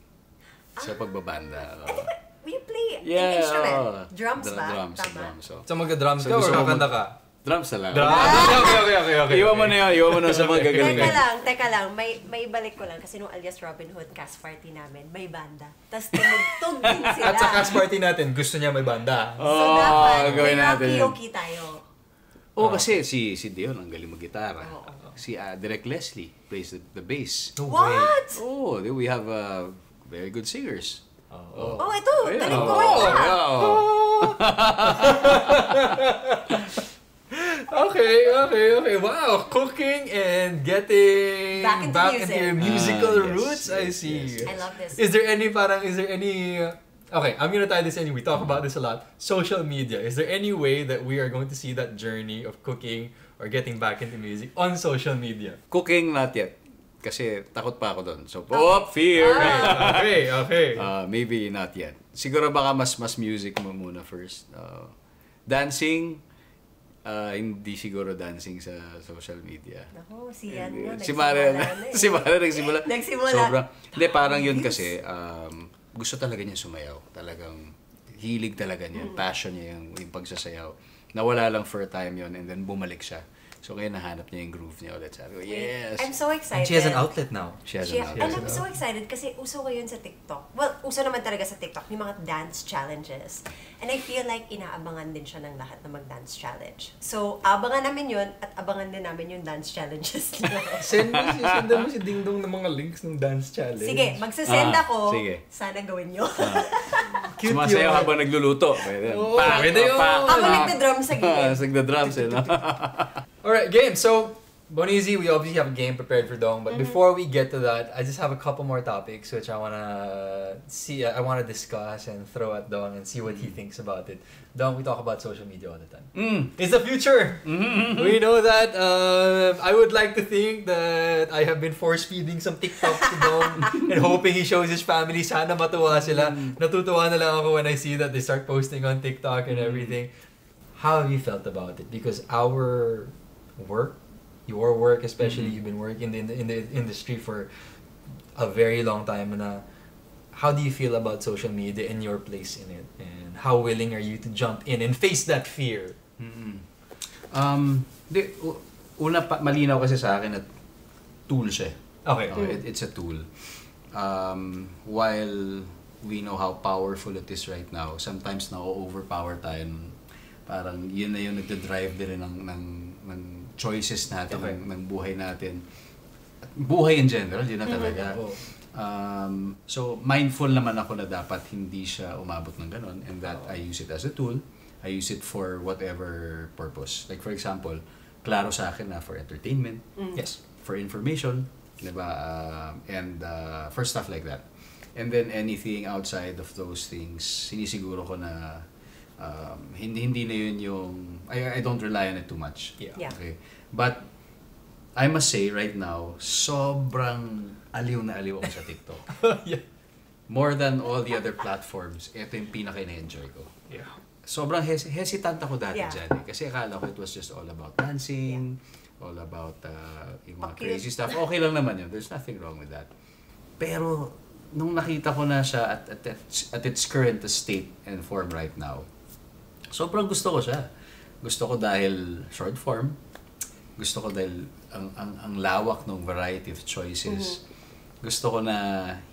Sa pagbabanda. I think you play an instrument. Drums ba? Drums. So magka-drums ka or kakanta ka? Drums na lang. Okay. Iwan mo na yun. Iwan mo na sa mga gagalingan. Teka lang. May balik ko lang kasi nung alias Robin Hood cast party namin, may banda. Tapos tumugtog din sila. At sa cast party natin, gusto niya may banda. So dapat may karaoke tayo. Oo, kasi si Dion ang galing mag-gitara. Si Derek Leslie plays the bass. What? Oh, we have a... very good singers. Oh, ito! Galing ko kaya! Okay. Wow! Cooking and getting back into your musical roots. I see. I love this. Is there any... Okay, I'm gonna tie this in. We talk about this a lot. Social media. Is there any way that we are going to see that journey of cooking or getting back into music on social media? Cooking, not yet. Kasi takot pa ako doon. So, fear! Okay. Maybe not yet. Siguro baka mas music mo muna first. Dancing, hindi siguro dancing sa social media. Ako, si Rian nga. Si Marian. Si Marian nagsimula. Sobrang. Hindi, parang yun kasi, gusto talaga niya sumayaw. Talagang hilig talaga niya. Passion niya yung pagsasayaw. Nawala lang for a time yun and then bumalik siya. So kaya nahanap niya yung groove niya ulit. Sabi ko, yes! I'm so excited. And she has an outlet now. And I'm so excited kasi uso ko yun sa TikTok. Well, uso naman talaga sa TikTok, yung mga dance challenges. And I feel like inaabangan din siya ng lahat na mag-dance challenge. So, abangan namin yun at abangan din namin yung dance challenges niya. Sendan mo si Dingdong ng mga links ng dance challenge. Sige, magsasend ako. Sige. Sana gawin yun. Sumasayaw habang nagluluto. Pwede yun. Ako nagda-drum sa game. Nagda-drums eh. Alright, game. So, Bonizzi, we obviously have a game prepared for Dong, but before we get to that, I just have a couple more topics which I wanna see, I wanna discuss and throw at Dong and see what he thinks about it. Dong, we talk about social media all the time. It's the future. We know that. I would like to think that I have been force feeding some TikToks to Dong and hoping he shows his family. Sana matuwa sila. Natutuwa na lang ako when I see that they start posting on TikTok and everything. How have you felt about it? Because our work, your work especially, you've been working in the industry for a very long time now. How do you feel about social media and your place in it? And how willing are you to jump in and face that fear? Una pa, malinaw kasi sa akin at tool siya. Okay. It's a tool. While we know how powerful it is right now, sometimes na-overpower tayo. Parang yun na yun nagdadrive din ng choices natin, ng buhay natin. Buhay in general, yun na talaga. So, mindful naman ako na dapat hindi siya umabot ng ganun, and that I use it as a tool. I use it for whatever purpose. Like for example, klaro sa akin na for entertainment, yes, for information, diba? And for stuff like that. And then anything outside of those things, sinisiguro ko na hindi na yun yung I don't rely on it too much. Okay. But I must say right now, sobrang aliw na aliw ako sa TikTok. More than all the other platforms, ito yung pinaka na-enjoy ko. Sobrang hesitant ako dati dyan eh, kasi akala ko it was just all about dancing, all about yung mga crazy stuff. Okay lang naman yun. There's nothing wrong with that. Pero nung nakita ko na siya at its current state and form right now, sobrang gusto ko siya. Gusto ko dahil short form. Gusto ko dahil ang lawak ng variety of choices. Gusto ko na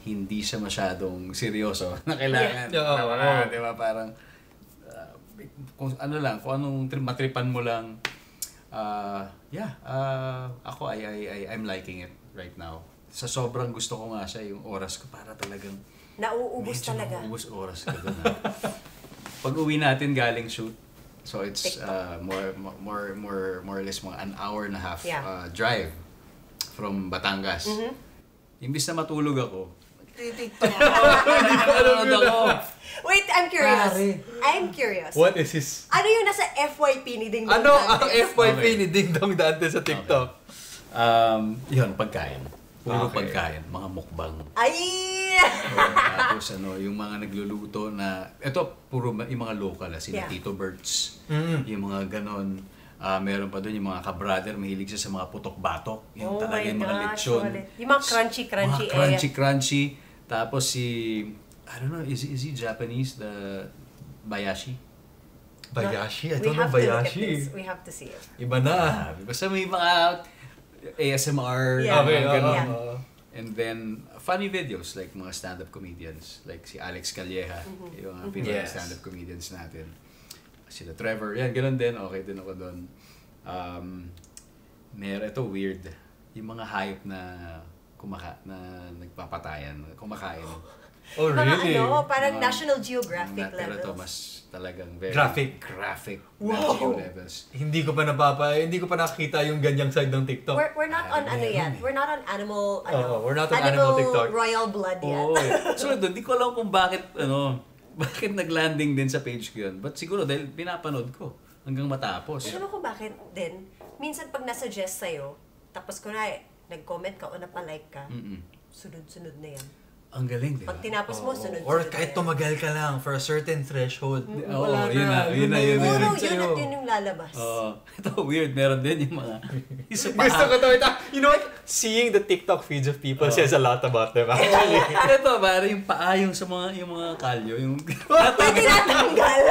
hindi siya masyadong seryoso na kailangan. Diba? Parang, kung ano lang, kung anong matripan mo lang. Ako, I'm liking it right now. Sa sobrang gusto ko nga siya, yung oras ko para talagang nauubos talaga. Nauubos oras ko doon. Pag uwi natin galing shoot, so it's more or less an hour and a half drive from Batangas. Imbis na matulog ako, magtitiktok ako. Wait, I'm curious. I'm curious. What is this? Ano yung nasa FYP ni Dingdong Dantes? Ano ang FYP ni Dingdong Dantes sa TikTok? Yun, pagkain. Puro pagkain, mga mukbang. Ay! Tapos yung mga nagluluto na, eto, puro yung mga local, sila Tito Berts, yung mga ganon. Meron pa doon yung mga ka-brother, mahilig siya sa mga putok-batok. Yung talaga yung mga lechon. Yung mga crunchy-crunchy. Mga crunchy-crunchy. Tapos si, I don't know, is he Japanese? The Bayashi? Bayashi? I don't know Bayashi. We have to see it. Iba na. Basta may mga ASMR, and then funny videos like mga stand-up comedians like si Alex Calleja, yung mga pinaka stand-up comedians natin, sila Trevor, yan ganoon din, okay din ako doon. Meron ito weird, yung mga hype na nagpapatayan, kumakain. Oh really? Ano, parang National Geographic levels. Pero ito mas talagang very graphic National levels. Hindi ko pa nakita yung ganyang side ng TikTok. We're not on ano yan. We're not on animal animal TikTok. Royal Blood yan. So hindi ko alam kung bakit naglanding din sa page ko yun. But siguro dahil pinapanood ko hanggang matapos. Ano ko bakit din? Minsan pag nasuggest sa'yo, tapos kunwari nag-comment ka o napalike ka, sunod-sunod na yan. Ang galing, diba? Pag tinapos mo, sunod-sunod. Or kahit tumagal ka lang for a certain threshold. Oo, yun at yun yung lalabas. Ito, weird. Meron din yung mga gusto ko ito. You know what? seeing the TikTok feeds of people says a lot about them actually. Ito ba, yung paa, yung sa mga, yung mga kalyo, yung tinatanggal.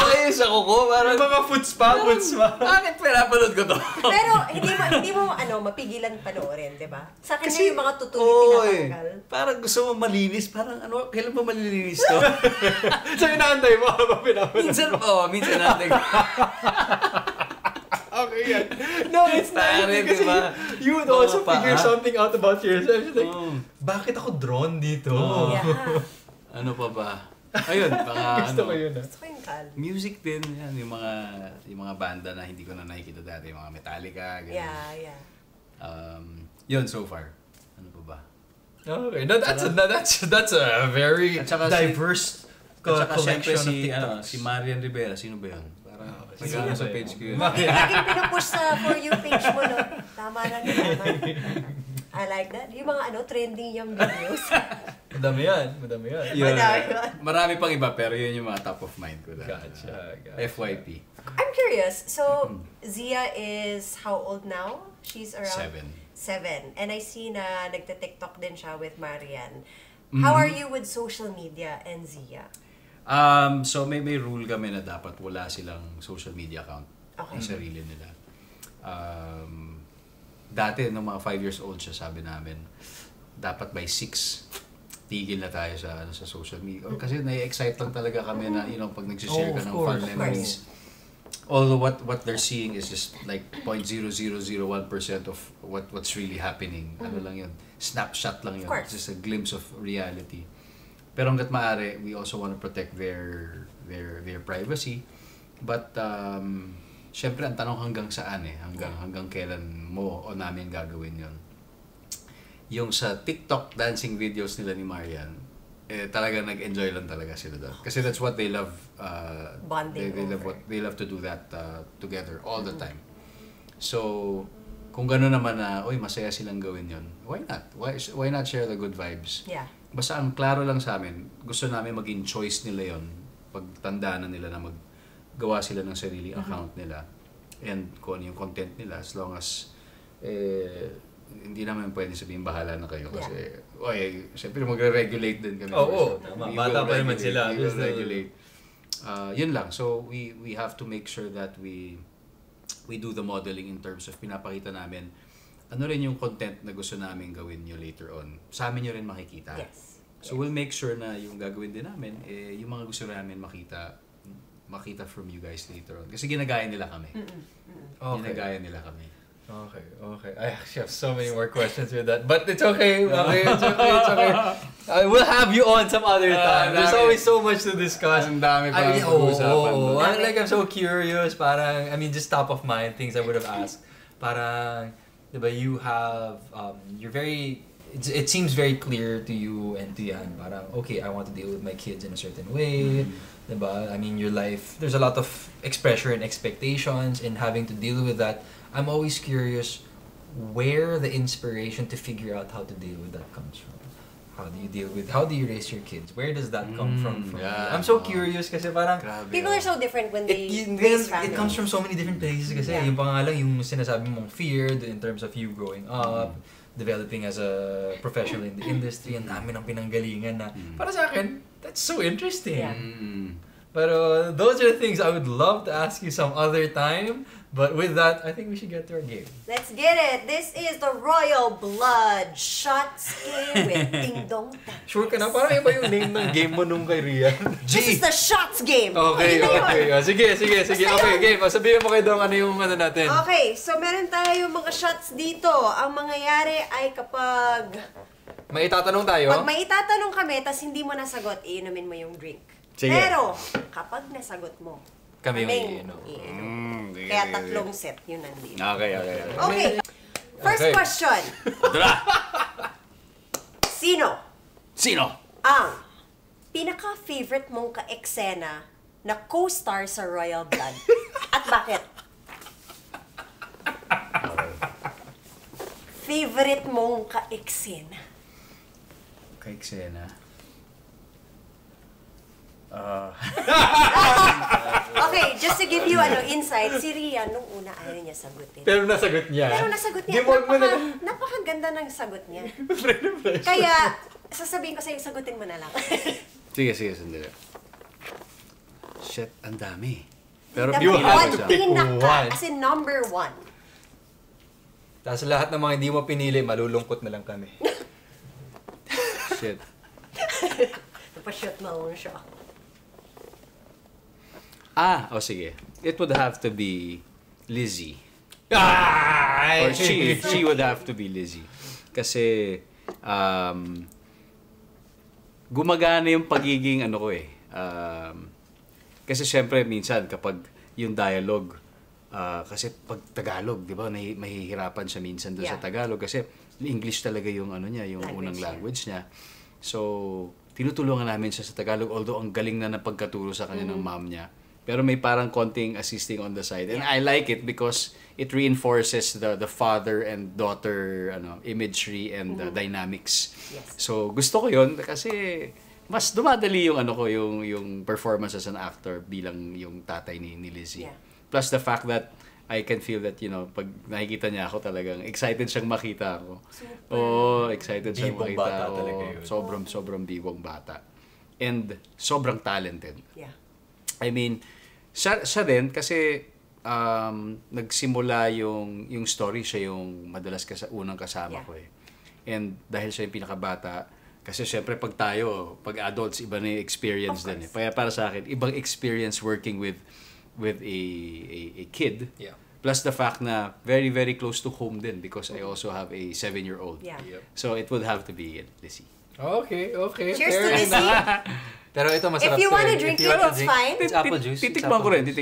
Ay, sa kuko, parang mga food spa. Bakit pinapanood ko to? Pero hindi mo ano, mapigilan panoorin, di ba? Sa akin kasi, yung mga tutuloy tinatanggal. Parang gusto mo malinis, parang ano, kailan ba malilinis to? So inaantay mo habang pinapanood. Minsan naantay ko. Okay, yeah. No, it's not because you would also figure something out about yourself. Like, bakit ako drawn dito? Yeah. Ano pa ba? Ayun, baka gusto ko yun. Gusto ko yung kal. Music din, yan, yung mga banda na hindi ko na nakikita dati. Yung mga Metallica, ganyan. Yeah. Yun, so far. Ano pa ba? Okay, no, that's a very diverse collection of TikToks. Si Marian Rivera, sino ba yun? Nagano sa page ko yun. Laging pinupush sa For You page mo, no? Tama lang yun. I like that. Yung mga ano, trending yung videos. Madami yan. Marami pang iba, pero yun yung mga top of mind ko. Gotcha. FYP. I'm curious. So, Zia is how old now? She's around... 7. And I see na nagta-TikTok din siya with Marian. How are you with social media and Zia? So may rule kami na dapat wala silang social media account ng sarili nila. Dati, nung mga 5 years old siya, sabi namin, dapat by 6, tigil na tayo sa social media. Kasi nai-excite lang talaga kami na, you know, pag nagsishare ka ng fun memories. Although what they're seeing is just like 0.0001% of what's really happening. Ano lang yun? Snapshot lang yun. It's just a glimpse of reality. Pero hanggat maaari, we also want to protect their privacy. But syempre ang tanong hanggang saan eh, hanggang kailan mo o namin gagawin 'yon. Yung sa TikTok dancing videos nila ni Marian, talaga nag-enjoy lang talaga sila doon. Kasi that's what they love, they love to do that together all the time. So kung gano'n naman na, oy, masaya silang gawin 'yon. Why not? Why not share the good vibes? Yeah. Basta ang klaro lang sa amin, gusto namin maging choice nila yon. Pagtandaan na nila na maggawa sila ng sarili account nila and kung ano yung content nila, as long as hindi naman pwede sabihin bahala na kayo kasi syempre magre-regulate din kami. Bata pa naman sila. Regulate. Yun lang. So we have to make sure that we do the modeling in terms of pinapakita namin ano rin yung content na gusto namin gawin nyo later on. Sa amin nyo rin makikita. Yes. So we'll make sure na yung gagawin din namin, yung mga gusto namin makita from you guys later on. Kasi ginagaya nila kami. Okay. Ginagaya nila kami. Okay. I actually have so many more questions with that. But it's okay. It's okay. We'll have you on some other time. There's always so much to discuss. Ang dami pa pag-uusapan. Like, I'm so curious. Parang, I mean, just top of mind, things I would have asked. Parang, diba, you have, you're very, it seems very clear to you and to Yan, parang, okay, I want to deal with my kids in a certain way, diba? I mean, your life, there's a lot of expression and expectations and having to deal with that. I'm always curious where the inspiration to figure out how to deal with that comes from. How do you raise your kids? Where does that come from? Yeah, I'm so curious kasi parang... People are so different when they raise families. It comes from so many different places kasi. Yung pangalang, yung sinasabi mong fear in terms of you growing up, developing as a professional in the industry, ang dami ng pinanggalingan na. Para sa akin, that's so interesting. Yeah. Pero those are things I would love to ask you some other time. But with that, I think we should get to our game. Let's get it! This is the Royal Blood Shots Game with Dingdong Dantes. Sure ka na? Parang iba yung name ng game mo nung kay Rian. This is the Shots Game! Okay. Sige. Okay, game. Sabihin mo kay Dong ano yung ano natin. Okay, so meron tayo mga shots dito. Ang mangyayari ay kapag... May itatanong tayo? Pag may itatanong kami, tas hindi mo nasagot, iinumin mo yung drink. Sige. Pero, kapag nasagot mo, Kaming iinom. Kaya tatlong set yun nandiyo. Okay. First question. Sino? Ang pinaka-favorite mong ka-eksena na co-star sa Royal Blood. At bakit? Favorite mong ka-eksena. Okay, just to give you insight, si Rian, nung una ayaw niya sagutin. Pero nasagot niya. Napakaganda ng sagot niya. Kaya, sasabihin ko sa'yo, sagutin mo na lang. Sige, sige, sandali. Shit, ang dami. Pero you have to pick one. As in number one. Tapos lahat ng mga hindi mo pinili, malulungkot na lang kami. Shit. Napashoot maun siya. Ah, oh, sige. It would have to be Lizzie. Ah, or she would have to be Lizzie. Kasi, gumagana yung pagiging, kasi syempre, minsan, kapag yung dialogue, kasi pag Tagalog, di ba, mahihirapan siya minsan doon sa Tagalog. Kasi English talaga yung, yung unang language niya. So, tinutulungan namin siya sa Tagalog, although ang galing na napagkaturo sa kanya ng mom niya. Pero may parang konting assisting on the side. And I like it because it reinforces the father and daughter imagery and dynamics. Yes. So gusto ko yun kasi mas dumadali yung yung performance as an actor bilang yung tatay ni Lizzie. Yeah. Plus the fact that I can feel that, pag nakikita niya ako talagang excited siyang makita ako. Oh, excited siyang makita ako. Sobrang bibong bata. And sobrang talented. Yeah. I mean, siya din kasi nagsimula yung story, siya yung madalas unang kasama ko eh. And dahil siya yung pinakabata, kasi syempre pag tayo, pag adults, iba na yung experience din eh. Kaya para sa akin, ibang experience working with a kid. Yeah. Plus the fact na very, very close to home din because I also have a 7-year-old. Yeah. Yep. So it would have to be Lizzie. Okay, okay. Cheers to Lizzie! Pero ito masarap. If you want to drink it, it's fine. It's apple juice. Titikman ko rin. I'm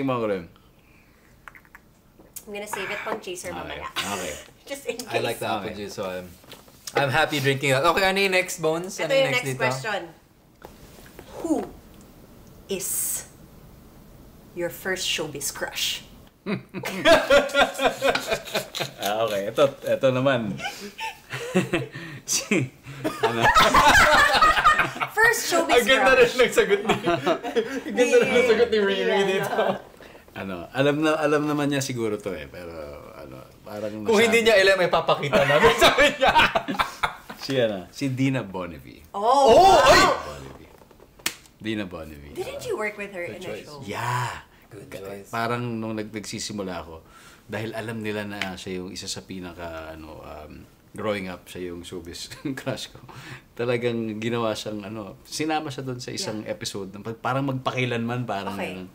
gonna save it pang chaser mamaya. Okay. Just in case. I like the apple juice, so I'm happy drinking that. Okay, ano yung next, Bones? Ito yung next question. Who is your first showbiz crush? Okay, ito naman. First showbiz crush. Ang ganda rin nagsagot ni Riri dito. Alam naman niya siguro to eh, pero parang kung hindi niya alam, ipapakita namin sa kanya. Si Dina Bonevie. Oh, ay! Dina Bonevie. Didn't you work with her in a show? Yeah. Good choice. Parang nung nagsisimula ako, dahil alam nila na siya yung isa sa pinaka, growing up, siya yung showbiz crush ko. Talagang ginawa siyang, sinama siya doon sa isang episode. Parang magpakilanman, parang ganun.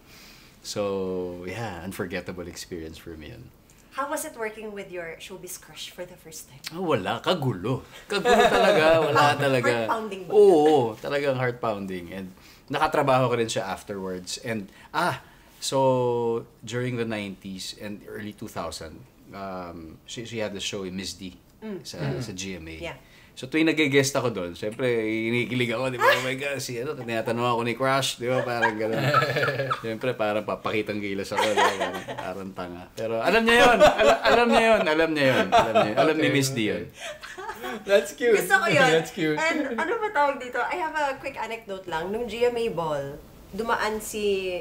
So, yeah, unforgettable experience for me yun. How was it working with your showbiz crush for the first time? Ah, wala. Kagulo. Kagulo talaga. Wala talaga. Heart-pounding ba? Oo. Talagang heart-pounding. And nakatrabaho ko rin siya afterwards. And, so, during the 90s and early 2000, she had a show in Miss D sa GMA. Yeah. So tuwing nag-guest ako doon, syempre, hinikilig ako, di ba? Oh my God, si tinatanong ako ni Crush, di ba? Parang gano'n. Syempre, parang papakitang gilas ako, di ba? Parang tanga. Pero alam niya yun. Alam ni Miss D yun. That's cute. Gusto ko yun. That's cute. And ano ba tawag dito? I have a quick anecdote lang. Nung GMA Ball, dumaan si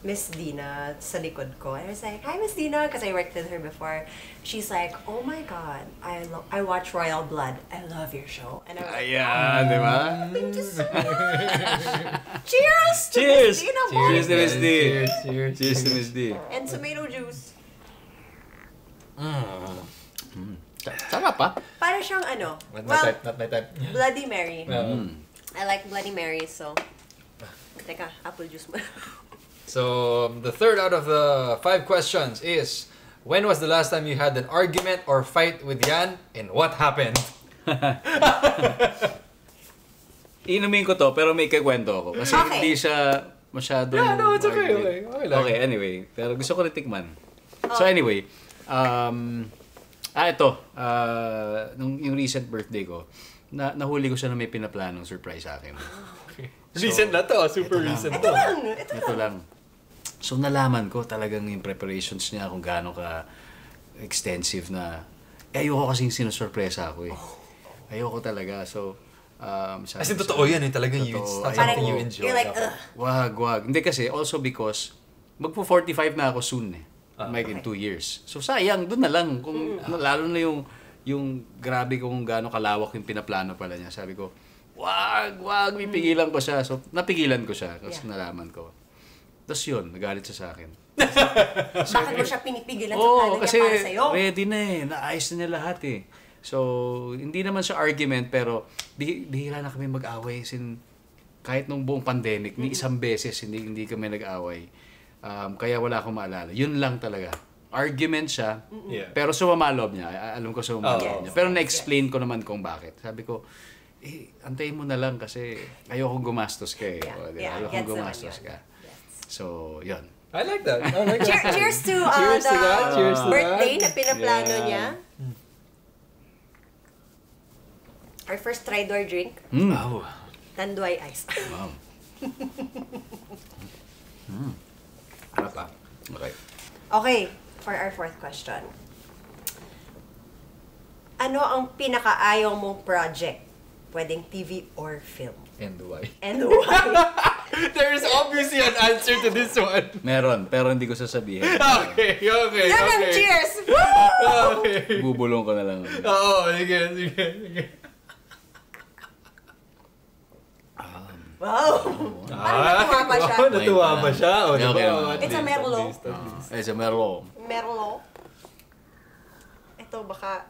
Miss Dina sa likod ko. And I was like, hi Miss Dina, because I worked with her before. She's like, oh my God, I watch Royal Blood. I love your show. And I was like, oh, thank you so much. Cheers to Miss Dina. Cheers to Miss D. Cheers to Miss D. And tomato juice. Sarap ah. Para siyang not my type. Bloody Mary. I like Bloody Mary, so. Teka, apple juice mo. So, the third out of the 5 questions is, when was the last time you had an argument or fight with Rian, and what happened? Inumin ko to, pero may kakwento ako. Kasi hindi siya masyadong... Yeah, no, it's okay. Okay, anyway. Pero gusto ko rin tikman. So anyway, ito. Yung recent birthday ko, nahuli ko siya na may pinaplanong surprise sa akin. Recent na to, super recent to. Ito lang. So, nalaman ko talagang yung preparations niya kung gaano ka-extensive na ayoko kasing sinusurpresa ako eh. Ayoko talaga. So, As in, totoo yan, eh, talagang totoo. It's not something you enjoy. You're like, ugh. Wag, wag. Hindi kasi, also because, magpo-45 na ako soon eh. Like in 2 years. So sayang, doon na lang. Kung, lalo na yung grabe kung gaano kalawak yung pinaplano pala niya. Sabi ko, wag, may pigilan ko siya. So napigilan ko siya, kasi nalaman ko. Tapos yun, nagalit siya sa akin. So, bakit mo siya pinipigilan sa plano niya para sa'yo? Oo, kasi ready na eh. Naayos na niya lahat eh. So, hindi naman siya argument, pero bihira na kami mag-away. Kahit nung buong pandemic, ni isang beses hindi kami nag-away. Kaya wala akong maalala. Yun lang talaga. Argument siya, pero sumama loob niya. Alam ko sumama loob niya. Pero na-explain ko naman kung bakit. Sabi ko, eh, antayin mo na lang kasi ayokong gumastos ka eh. Ayokong gumastos ka. So, yun. I like that. I like that. Cheers to the birthday na pinaplano niya. Our first try-door drink. Wow. Tanduay ice. Wow. Ano pa? Okay. Okay. For our fourth question. Ano ang pinakaayaw mong project? Pwedeng TV or film? And why? And why? There is obviously an answer to this one. Meron, pero hindi ko sasabihin. Okay. Cheers! Woo! Okay. Bubulong ko na lang. Oo, sige. Wow! Parang natuwa pa siya. It's a Merlo. Merlo. Ito, baka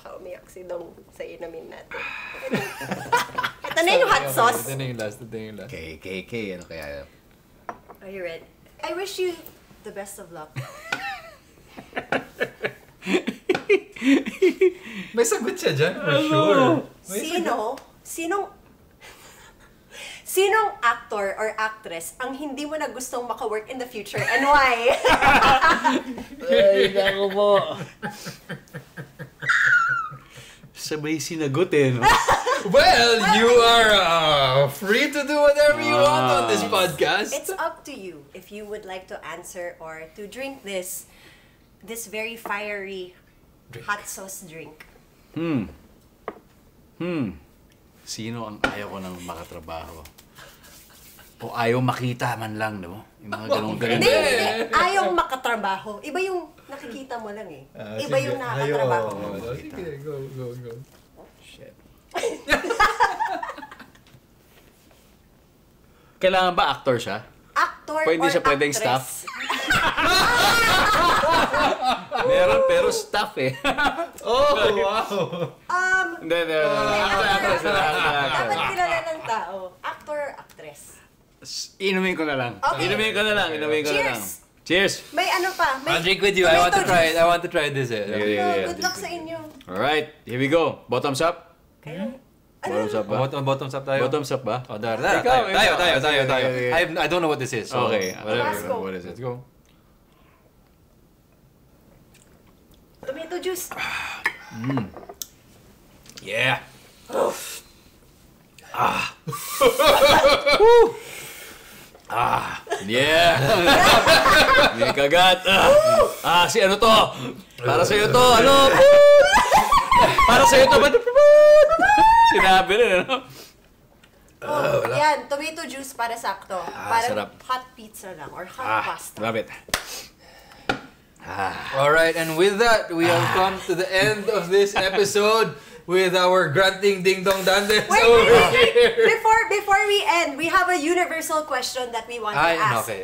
umiyak si Dong sa inamin natin. Ito na yung hot sauce. Ito na yung last. Ano kaya? Are you ready? I wish you the best of luck. May sagot siya dyan, for sure. Sinong actor or actress ang hindi mo na gustong maka-work in the future and why? Ay, ako po. Sabay sinagot eh, no? Well, you are free to do whatever you want on this podcast. It's up to you if you would like to answer or to drink this very fiery hot sauce drink. Sino ang ayaw ko nang makatrabaho? O ayaw makita man lang, no? Yung mga ganun. Hindi. Ayaw makatrabaho. Iba yung nakikita mo lang eh. Iba yung nakakatrabaho mo. Sige, go. Oh, shit. Kailangan ba actor siya? Actor or actress? Pwedeng staff? Meron, pero staff eh. Oh, wow. Dapat kilala ng tao. Actor or actress? Inumin ko na lang. Cheers! May ano pa? I'll drink with you. I want to try it. I want to try this. Good luck sa inyo. Alright, here we go. Bottoms up? Kayo? Bottoms up tayo? Bottoms up ba? Tayo. I don't know what this is. Okay, whatever. What is it? Let's go. Tomato juice. Yeah. Yeah. May kagat. Si ano to? Para sa'yo to, ano? Para sa'yo to, ba't? Sinabi rin, ano? Yan, tomato juice para sakto. Para hot pizza lang or hot pasta. Love it. Alright, and with that, we have come to the end of this episode. With our grunting Dingdong Dantes over here. Before we end, we have a universal question that we want to ask. Okay.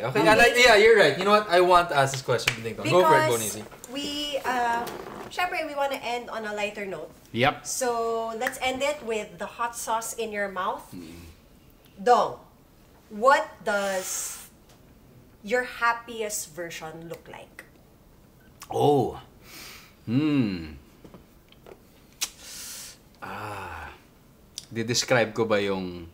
Yeah, you're right. You know what? I want to ask this question to Dingdong. Go for it, Bonisi. We want to end on a lighter note. Yep. So let's end it with the hot sauce in your mouth. Dong, what does your happiest version look like? Di-describe ko ba yung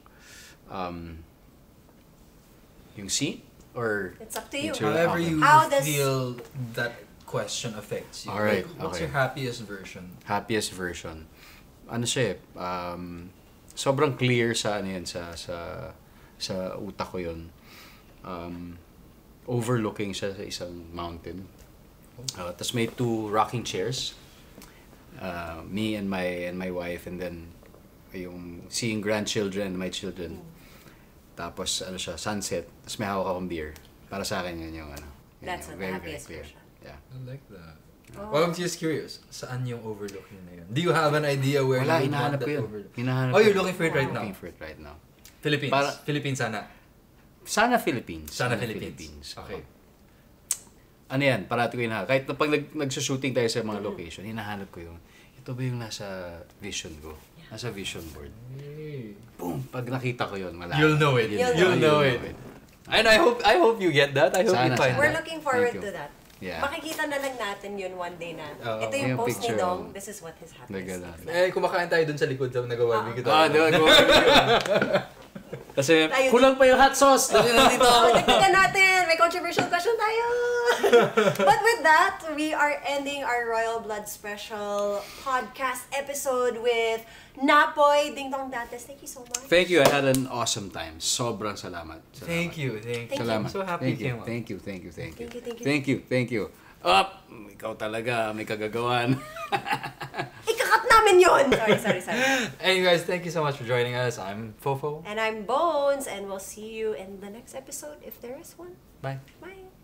scene? Or it's up to you. However you feel that question affects you. Alright, okay. What's your happiest version? Happiest version. Ano siya eh, sobrang clear sa ano yan, sa utak ko yun. Overlooking siya sa isang mountain. Tapos may 2 rocking chairs. Me and my wife, and then yung seeing grandchildren, my children. Tapos ano siya, sunset. Tapos may hawak akong beer. Para sa akin yun yung ano. Yun, that's yung, very, very clear. Yeah. I like that. Oh. Well, I'm just curious, saan yung overlook yun na yun? Do you have an idea where wala, you want that yun. Overlook? Hinahanap. Oh, you're looking for it right now? Looking for it right now. Philippines. Para, Philippines sana. Sana Philippines. Sana Philippines. Philippines. Okay. Ano yan, parati ko hinahanap. Kahit pag nagsushooting tayo sa mga location, hinahanap ko yun. Ito ba yung nasa vision ko? Nasa vision board. Hey. Boom! Pag nakita ko yun, malaki. You'll know it. You'll know it. And I hope you get that. I hope sana, you find that. We're looking forward to that. Yeah. Makikita na lang natin yun one day na. Ito yung post ni Dong. This is what his happiness is like. Eh, kumakain tayo dun sa likod sa nagawa. Ah, doon. Kasi kulang pa yung hot sauce. Nagkita natin. May controversial question tayo. But with that, we are ending our Royal Blood Special podcast episode with Napoy, Dingdong Dantes. Thank you so much. Thank you. I had an awesome time. Sobrang salamat. Thank you. I'm so happy you came up. Thank you. Up! Ikaw talaga, may kagagawan. Ikakat namin yun! Sorry. Anyway guys, thank you so much for joining us. I'm Fofo. And I'm Bones. And we'll see you in the next episode if there is one. Bye. Bye.